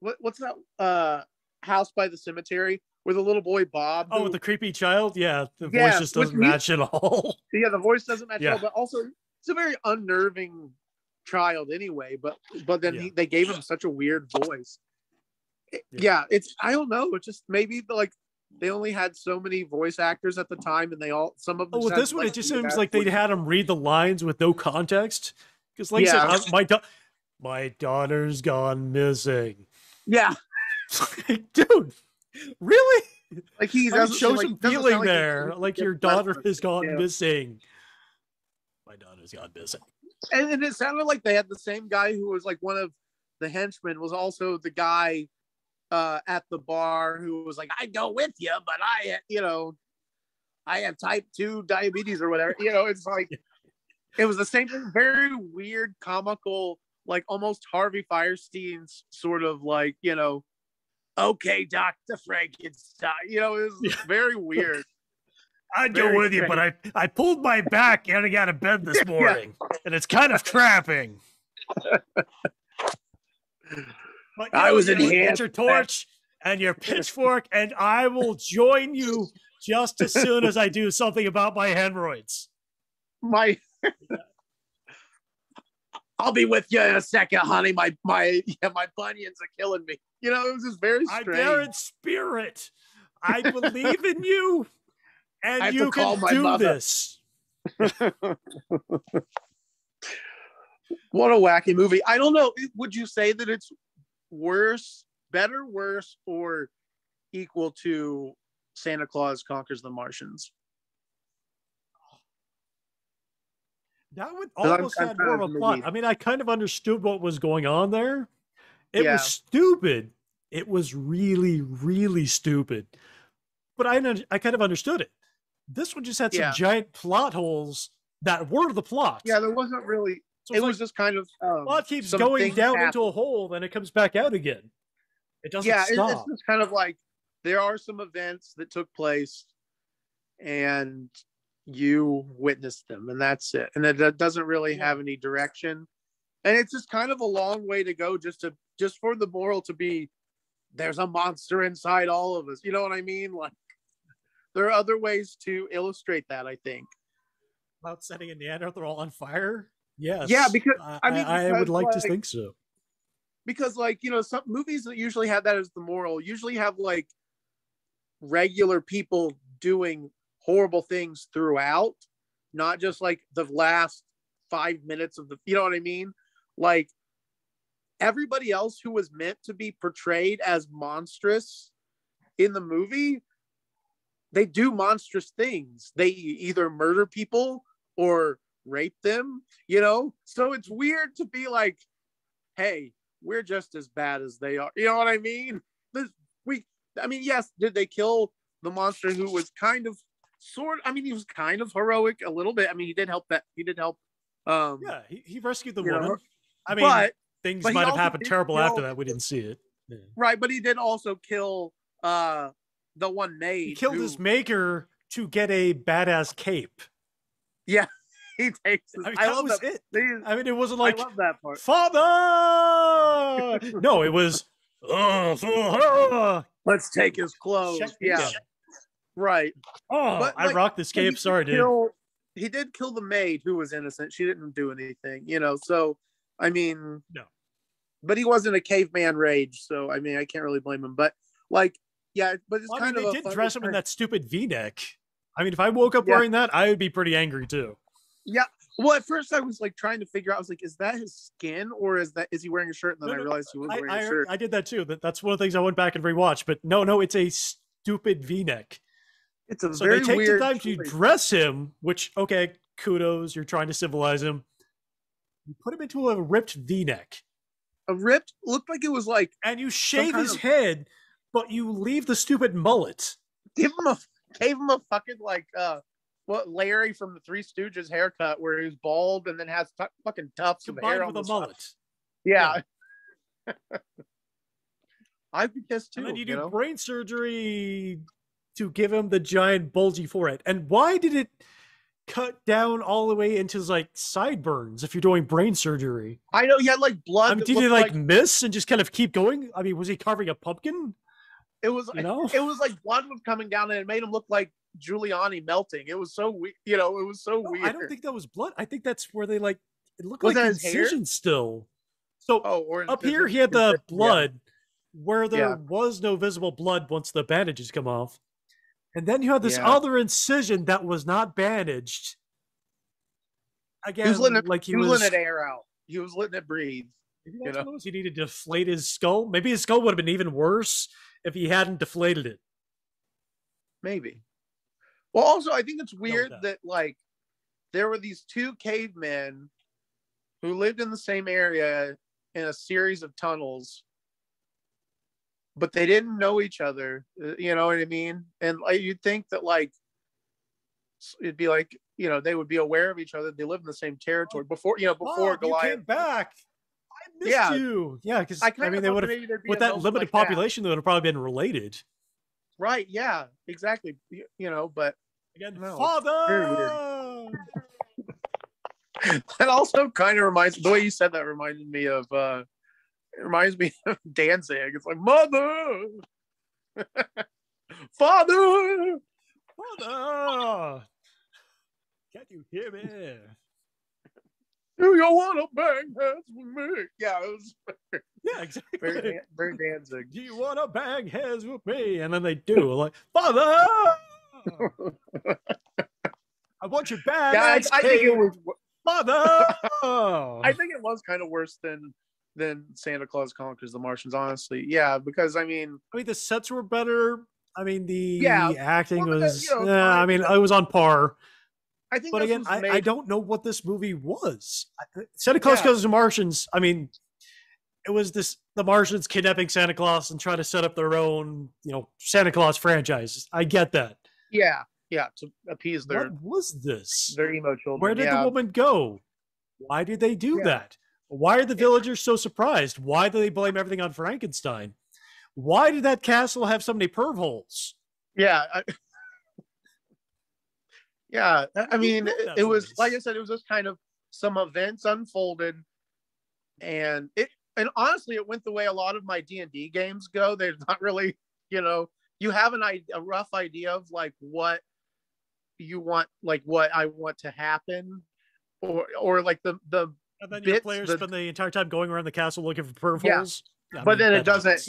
what's that House by the Cemetery with a little boy Bob? Oh, with the creepy child? Yeah, the voice just doesn't match at all. Yeah, the voice doesn't match at all, but also it's a very unnerving child anyway, but then they gave him such a weird voice. It's, I don't know, it's just maybe like they only had so many voice actors at the time, and they all, some of them. Oh, with this one, it just seems like they had him read the lines with no context. Because like I said, my daughter's gone missing. Yeah. Like, dude, really? Like he shows some feeling there. Like your daughter has gone missing. My daughter's gone missing. And it sounded like they had the same guy who was like one of the henchmen was also the guy at the bar who was like, I'd go with you, but I have type 2 diabetes or whatever. You know, it's like, it was the same thing. Very weird, comical, like almost Harvey Fierstein's sort of like, you know, okay, Dr. Frankenstein, you know, it was very weird. I'd go with you, but I pulled my back and I got out of bed this morning and it's kind of crapping. But I was in here. Get your torch and your pitchfork and I will join you just as soon as I do something about my hemorrhoids. I'll be with you in a second, honey. My bunions are killing me. You know, it was just very strange. I'm there in spirit. I believe in you, and you can do this. What a wacky movie! I don't know. Would you say that it's worse, better, worse, or equal to Santa Claus Conquers the Martians? That would almost have more of a plot. I mean, I kind of understood what was going on there. It was stupid. It was really, really stupid. But I kind of understood it. This one just had some giant plot holes that were the plot. Yeah, there wasn't really. So it was like, just kind of. Plot keeps going down into a hole, then it comes back out again. It doesn't stop. It's just kind of like there are some events that took place, and you witness them, and that's it, and that doesn't really have any direction, and it's just kind of a long way to go just for the moral to be there's a monster inside all of us. You know what I mean? Like there are other ways to illustrate that, I think. About setting a Neanderthal on fire? Yes. Yeah, because I mean, I would like to think so. Because like, you know, some movies that usually have that as the moral usually have like regular people doing horrible things throughout, not just like the last 5 minutes of the, you know what I mean? Like everybody else who was meant to be portrayed as monstrous in the movie, they do monstrous things. They either murder people or rape them, you know? So it's weird to be like, hey, we're just as bad as they are. You know what I mean? Yes, did they kill the monster who was kind of he was kind of heroic a little bit. I mean, he did help. He rescued the woman. I mean, things might have happened terrible after that. We didn't see it. Yeah. Right, but he did also kill the one maid. He killed his maker to get a badass cape. Yeah, he takes it. I mean, I love that. I mean, it wasn't like, I love that part. Father! No, it was, let's take his clothes. Yeah. Right. Oh, but, like, I rocked this cape. Sorry, dude. He did kill the maid who was innocent. She didn't do anything, you know, so, I mean. No. But he wasn't a caveman rage, so, I mean, I can't really blame him. But, like, yeah, but it's kind of a funny thing. They did dress him in that stupid V-neck. I mean, if I woke up wearing that, I would be pretty angry, too. Yeah. Well, at first I was, like, trying to figure out, I was like, is that his skin, or is he wearing a shirt? And then I realized he was wearing a shirt. I did that, too. That's one of the things I went back and rewatched. But, no, it's a stupid V-neck. It's a very weird. So they take the time to dress him, which, okay, kudos, you're trying to civilize him. You put him into a ripped V-neck. A ripped? Looked like it was like... And you shave his head, but you leave the stupid mullet. Gave him a fucking, like, what, Larry from the Three Stooges haircut, where he's bald and then has fucking tufts combined with a mullet. Yeah. I'd be pissed too. And then you do brain surgery to give him the giant bulgy forehead. And why did it cut down all the way into his, like, sideburns if you're doing brain surgery? I know, he had, like, blood. I mean, did he, like, miss and just kind of keep going? I mean, was he carving a pumpkin? It was, it was like blood was coming down, and it made him look like Giuliani melting. It was so weird, you know. It was so weird. I don't think that was blood. I think that's where they, like, it looked like incision still. So up here he had the blood where there was no visible blood once the bandages come off, and then you had this other incision that was not bandaged. Again, he was letting it, like he was letting it air out. He was letting it breathe. Maybe that's what it was. He needed to deflate his skull. Maybe his skull would have been even worse if he hadn't deflated it. Maybe. Well, also, I think it's weird that, like, there were these two cavemen who lived in the same area in a series of tunnels, but they didn't know each other. You know what I mean? And you'd think that, like, it'd be like, you know, they would be aware of each other. They live in the same territory before Goliath. You came back. You. Yeah, because I mean, they would have, with that limited population, they would have probably been related. Right, yeah, exactly. You know, but again, Father! That also kind of reminds, the way you said that reminded me of it reminds me of Danzig. It's like, mother! Father! Father! Can't you hear me? Do you want to bang heads with me? Yeah, it was exactly. Very Danzig. Do you want to bang heads with me? And then they do. Like, Father! I want you back. Yeah, I think it was... Father! I think it was kind of worse than Santa Claus Conquers the Martians, honestly. Yeah, because, I mean, the sets were better. I mean, the acting was... I mean, it was on par. I think, but again, I don't know what this movie was. Santa Claus Goes to Martians. I mean, it was the Martians kidnapping Santa Claus and trying to set up their own, you know, Santa Claus franchise. I get that. Yeah, yeah, to appease their. What was this? Their emo children. Where did the woman go? Why did they do that? Why are the villagers so surprised? Why do they blame everything on Frankenstein? Why did that castle have so many perv holes? Yeah. Yeah, I mean, it was, like I said, it was just kind of some events unfolded, and honestly, it went the way a lot of my D&D games go. There's not really, you know, you have a rough idea of, like, what you want, like, what I want to happen, or like the and then your players spend the entire time going around the castle looking for perv holes. Yeah, but then it doesn't.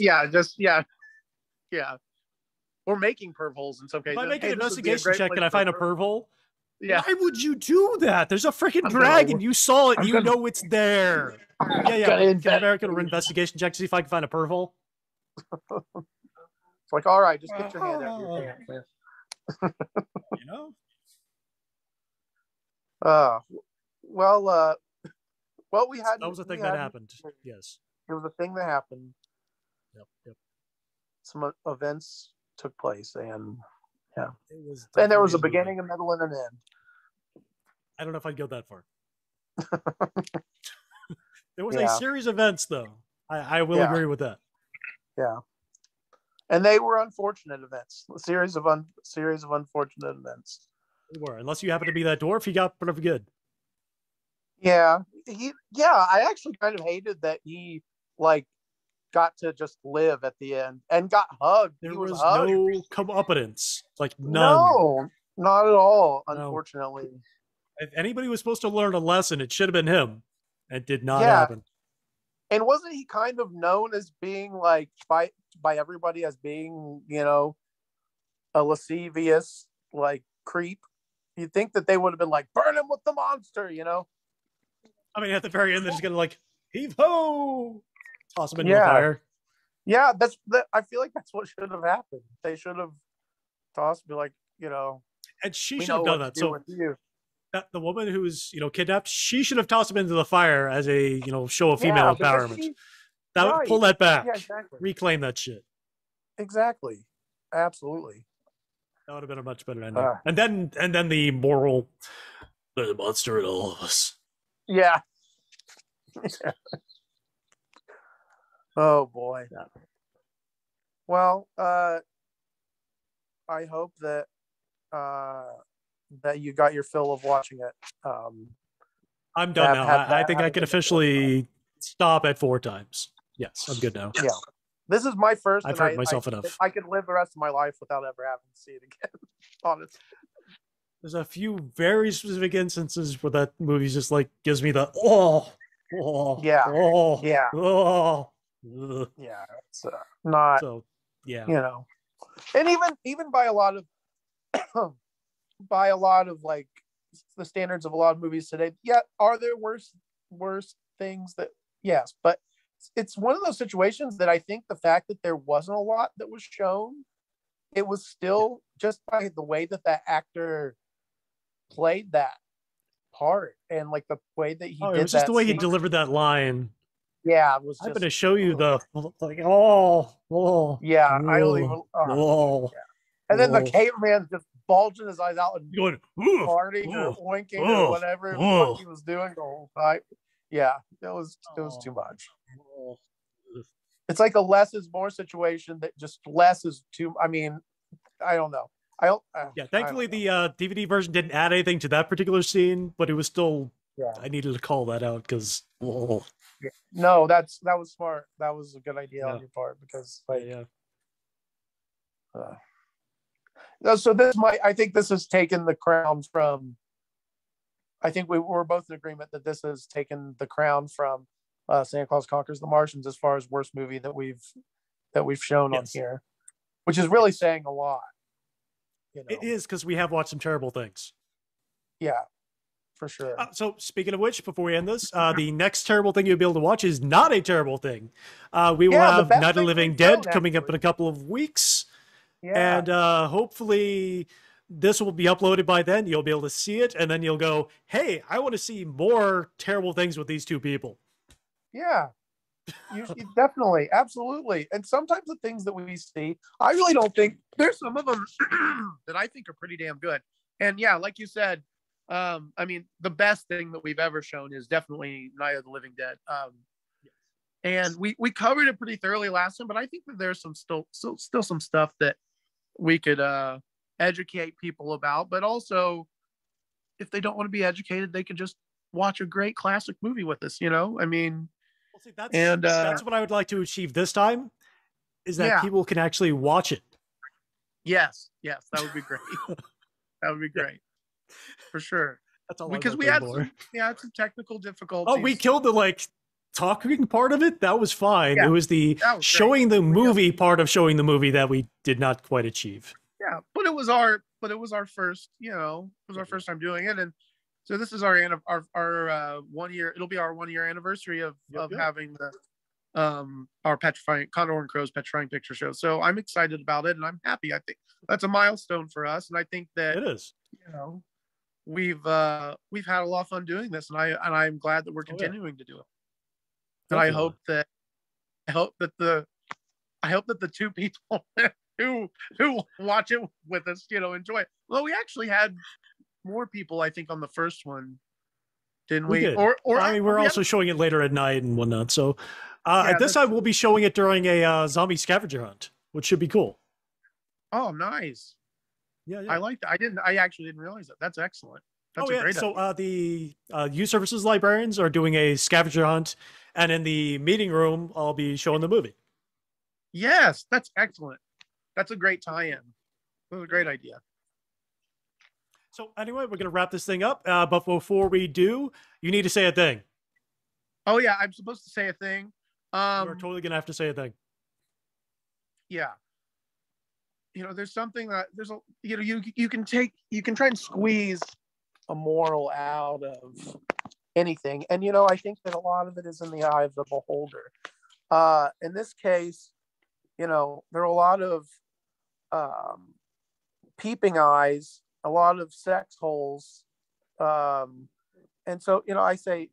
Or making perv holes in some cases. If I make an investigation check and I find a perv hole, why would you do that? There's a freaking dragon. You saw it. You know it's there. Yeah, yeah. Can American or investigation check to see if I can find a perv hole? It's like, all right, just get your hand out of your pants, man. You know? Well, we had... That was a thing that happened. Yes. It was a thing that happened. Yep. Some events... took place, and and there was a beginning, a middle, and an end. I don't know if I'd go that far. There was a series of events, though. I will agree with that. Yeah, and they were unfortunate events. A series of unfortunate events. They were, unless you happen to be that dwarf, he got pretty good. Yeah, I actually kind of hated that he like got to just live at the end and got hugged. There was hugged. No comeuppance, like none. No, not at all. Unfortunately, if anybody was supposed to learn a lesson, it should have been him. It did not happen. And wasn't he kind of known as being like by everybody as being, you know, a lascivious like creep? You'd think that they would have been like, burn him with the monster, you know? I mean, at the very end, they're just gonna like heave ho, toss him into the fire. Yeah, I feel like that's what should have happened. They should have tossed, be like, you know, and she should have done that. So the woman who was, you know, kidnapped, she should have tossed him into the fire as a, you know, show of female empowerment. Pull that back, reclaim that shit. Exactly, absolutely. That would have been a much better ending. And then the moral, the monster in all of us. Yeah. Oh boy. Yeah. Well, I hope that that you got your fill of watching it. I'm done now. I think I can officially stop at 4 times. Yes, I'm good now. Yeah. This is my first. I've hurt myself enough. I could live the rest of my life without ever having to see it again. Honestly. There's a few very specific instances where that movie just like gives me the It's not so you know, and even by a lot of like the standards of a lot of movies today. Yeah, are there worse things that yes, but it's one of those situations that I think the fact that there wasn't a lot that was shown, it was still just by the way that that actor played that part and like the way that he did it was just the way he delivered that line. Yeah, it was I'm going to show you the like and then the caveman's just bulging his eyes out and going farting or winking or whatever he was doing the whole time. Yeah, it was too much. It's like a less is more situation that just less is too. I mean, I don't know. Thankfully, the DVD version didn't add anything to that particular scene, but it was still. Yeah. I needed to call that out because. No, that was smart. That was a good idea on your part because. So this might. I think this has taken the crown from. I think we're both in agreement that this has taken the crown from Santa Claus Conquers the Martians as far as worst movie that we've shown on here, which is really saying a lot. You know? It is, because we have watched some terrible things. Yeah, for sure. So speaking of which, before we end this, the next terrible thing you'll be able to watch is not a terrible thing. We will have Night of the Living Dead coming up in a couple of weeks. Yeah. And hopefully... this will be uploaded by then. You'll be able to see it, and then you'll go, hey, I want to see more terrible things with these two people. Yeah, you definitely. Absolutely. And sometimes the things that we see, I really don't think there's some of them that I think are pretty damn good. And yeah, like you said, I mean, the best thing that we've ever shown is definitely Night of the Living Dead. And we covered it pretty thoroughly last time, but I think that there's some still some stuff that we could, educate people about, but also if they don't want to be educated, they can just watch a great classic movie with us, you know? I mean, well, see, that's what I would like to achieve this time is that people can actually watch it. Yes. That would be great. For sure. That's all because we had some technical difficulties. Oh, we killed the like talking part of it. That was fine. Yeah. It was showing the movie that we did not quite achieve. Yeah, but it was our first, you know, it was our first time doing it, and so this is our 1 year. It'll be our 1 year anniversary of having the our Condor and Crow's Petrifying Picture Show. So I'm excited about it, and I'm happy. I think that's a milestone for us, and I think that it is. You know, we've had a lot of fun doing this, and I'm glad that we're continuing to do it. And definitely. I hope that the two people. Who watch it with us, you know, enjoy it. Well, we actually had more people, I think, on the first one, didn't we? Did. Or I mean, we're also showing it later at night and whatnot. So at this time, we'll be showing it during a zombie scavenger hunt, which should be cool. Oh, nice. Yeah, yeah. I like that. I actually didn't realize that. That's excellent. That's a great idea. So the youth services librarians are doing a scavenger hunt, and in the meeting room, I'll be showing the movie. Yes, that's excellent. That's a great tie-in. That's a great idea. So anyway, we're going to wrap this thing up. But before we do, you need to say a thing. Oh, yeah. I'm supposed to say a thing. You're totally going to have to say a thing. Yeah. You know, there's something that there's a, you know, you can try and squeeze a moral out of anything. And, you know, I think that a lot of it is in the eye of the beholder. In this case, you know, there are a lot of peeping eyes, a lot of sex holes. And so, you know, I say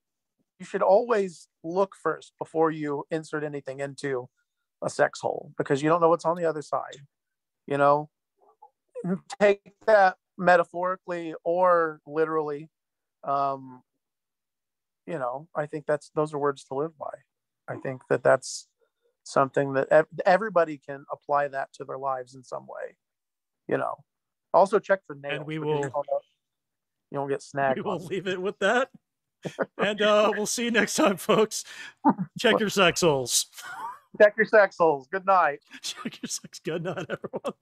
you should always look first before you insert anything into a sex hole, because you don't know what's on the other side. You know, take that metaphorically or literally. You know, I think those are words to live by. I think that that's something that everybody can apply that to their lives in some way. You know, also check for nails. And we will, you won't get snagged. We will leave it with that. And we'll see you next time, folks. Check your sex holes. Check your sex holes. Good night. Check your sex. Good night, everyone.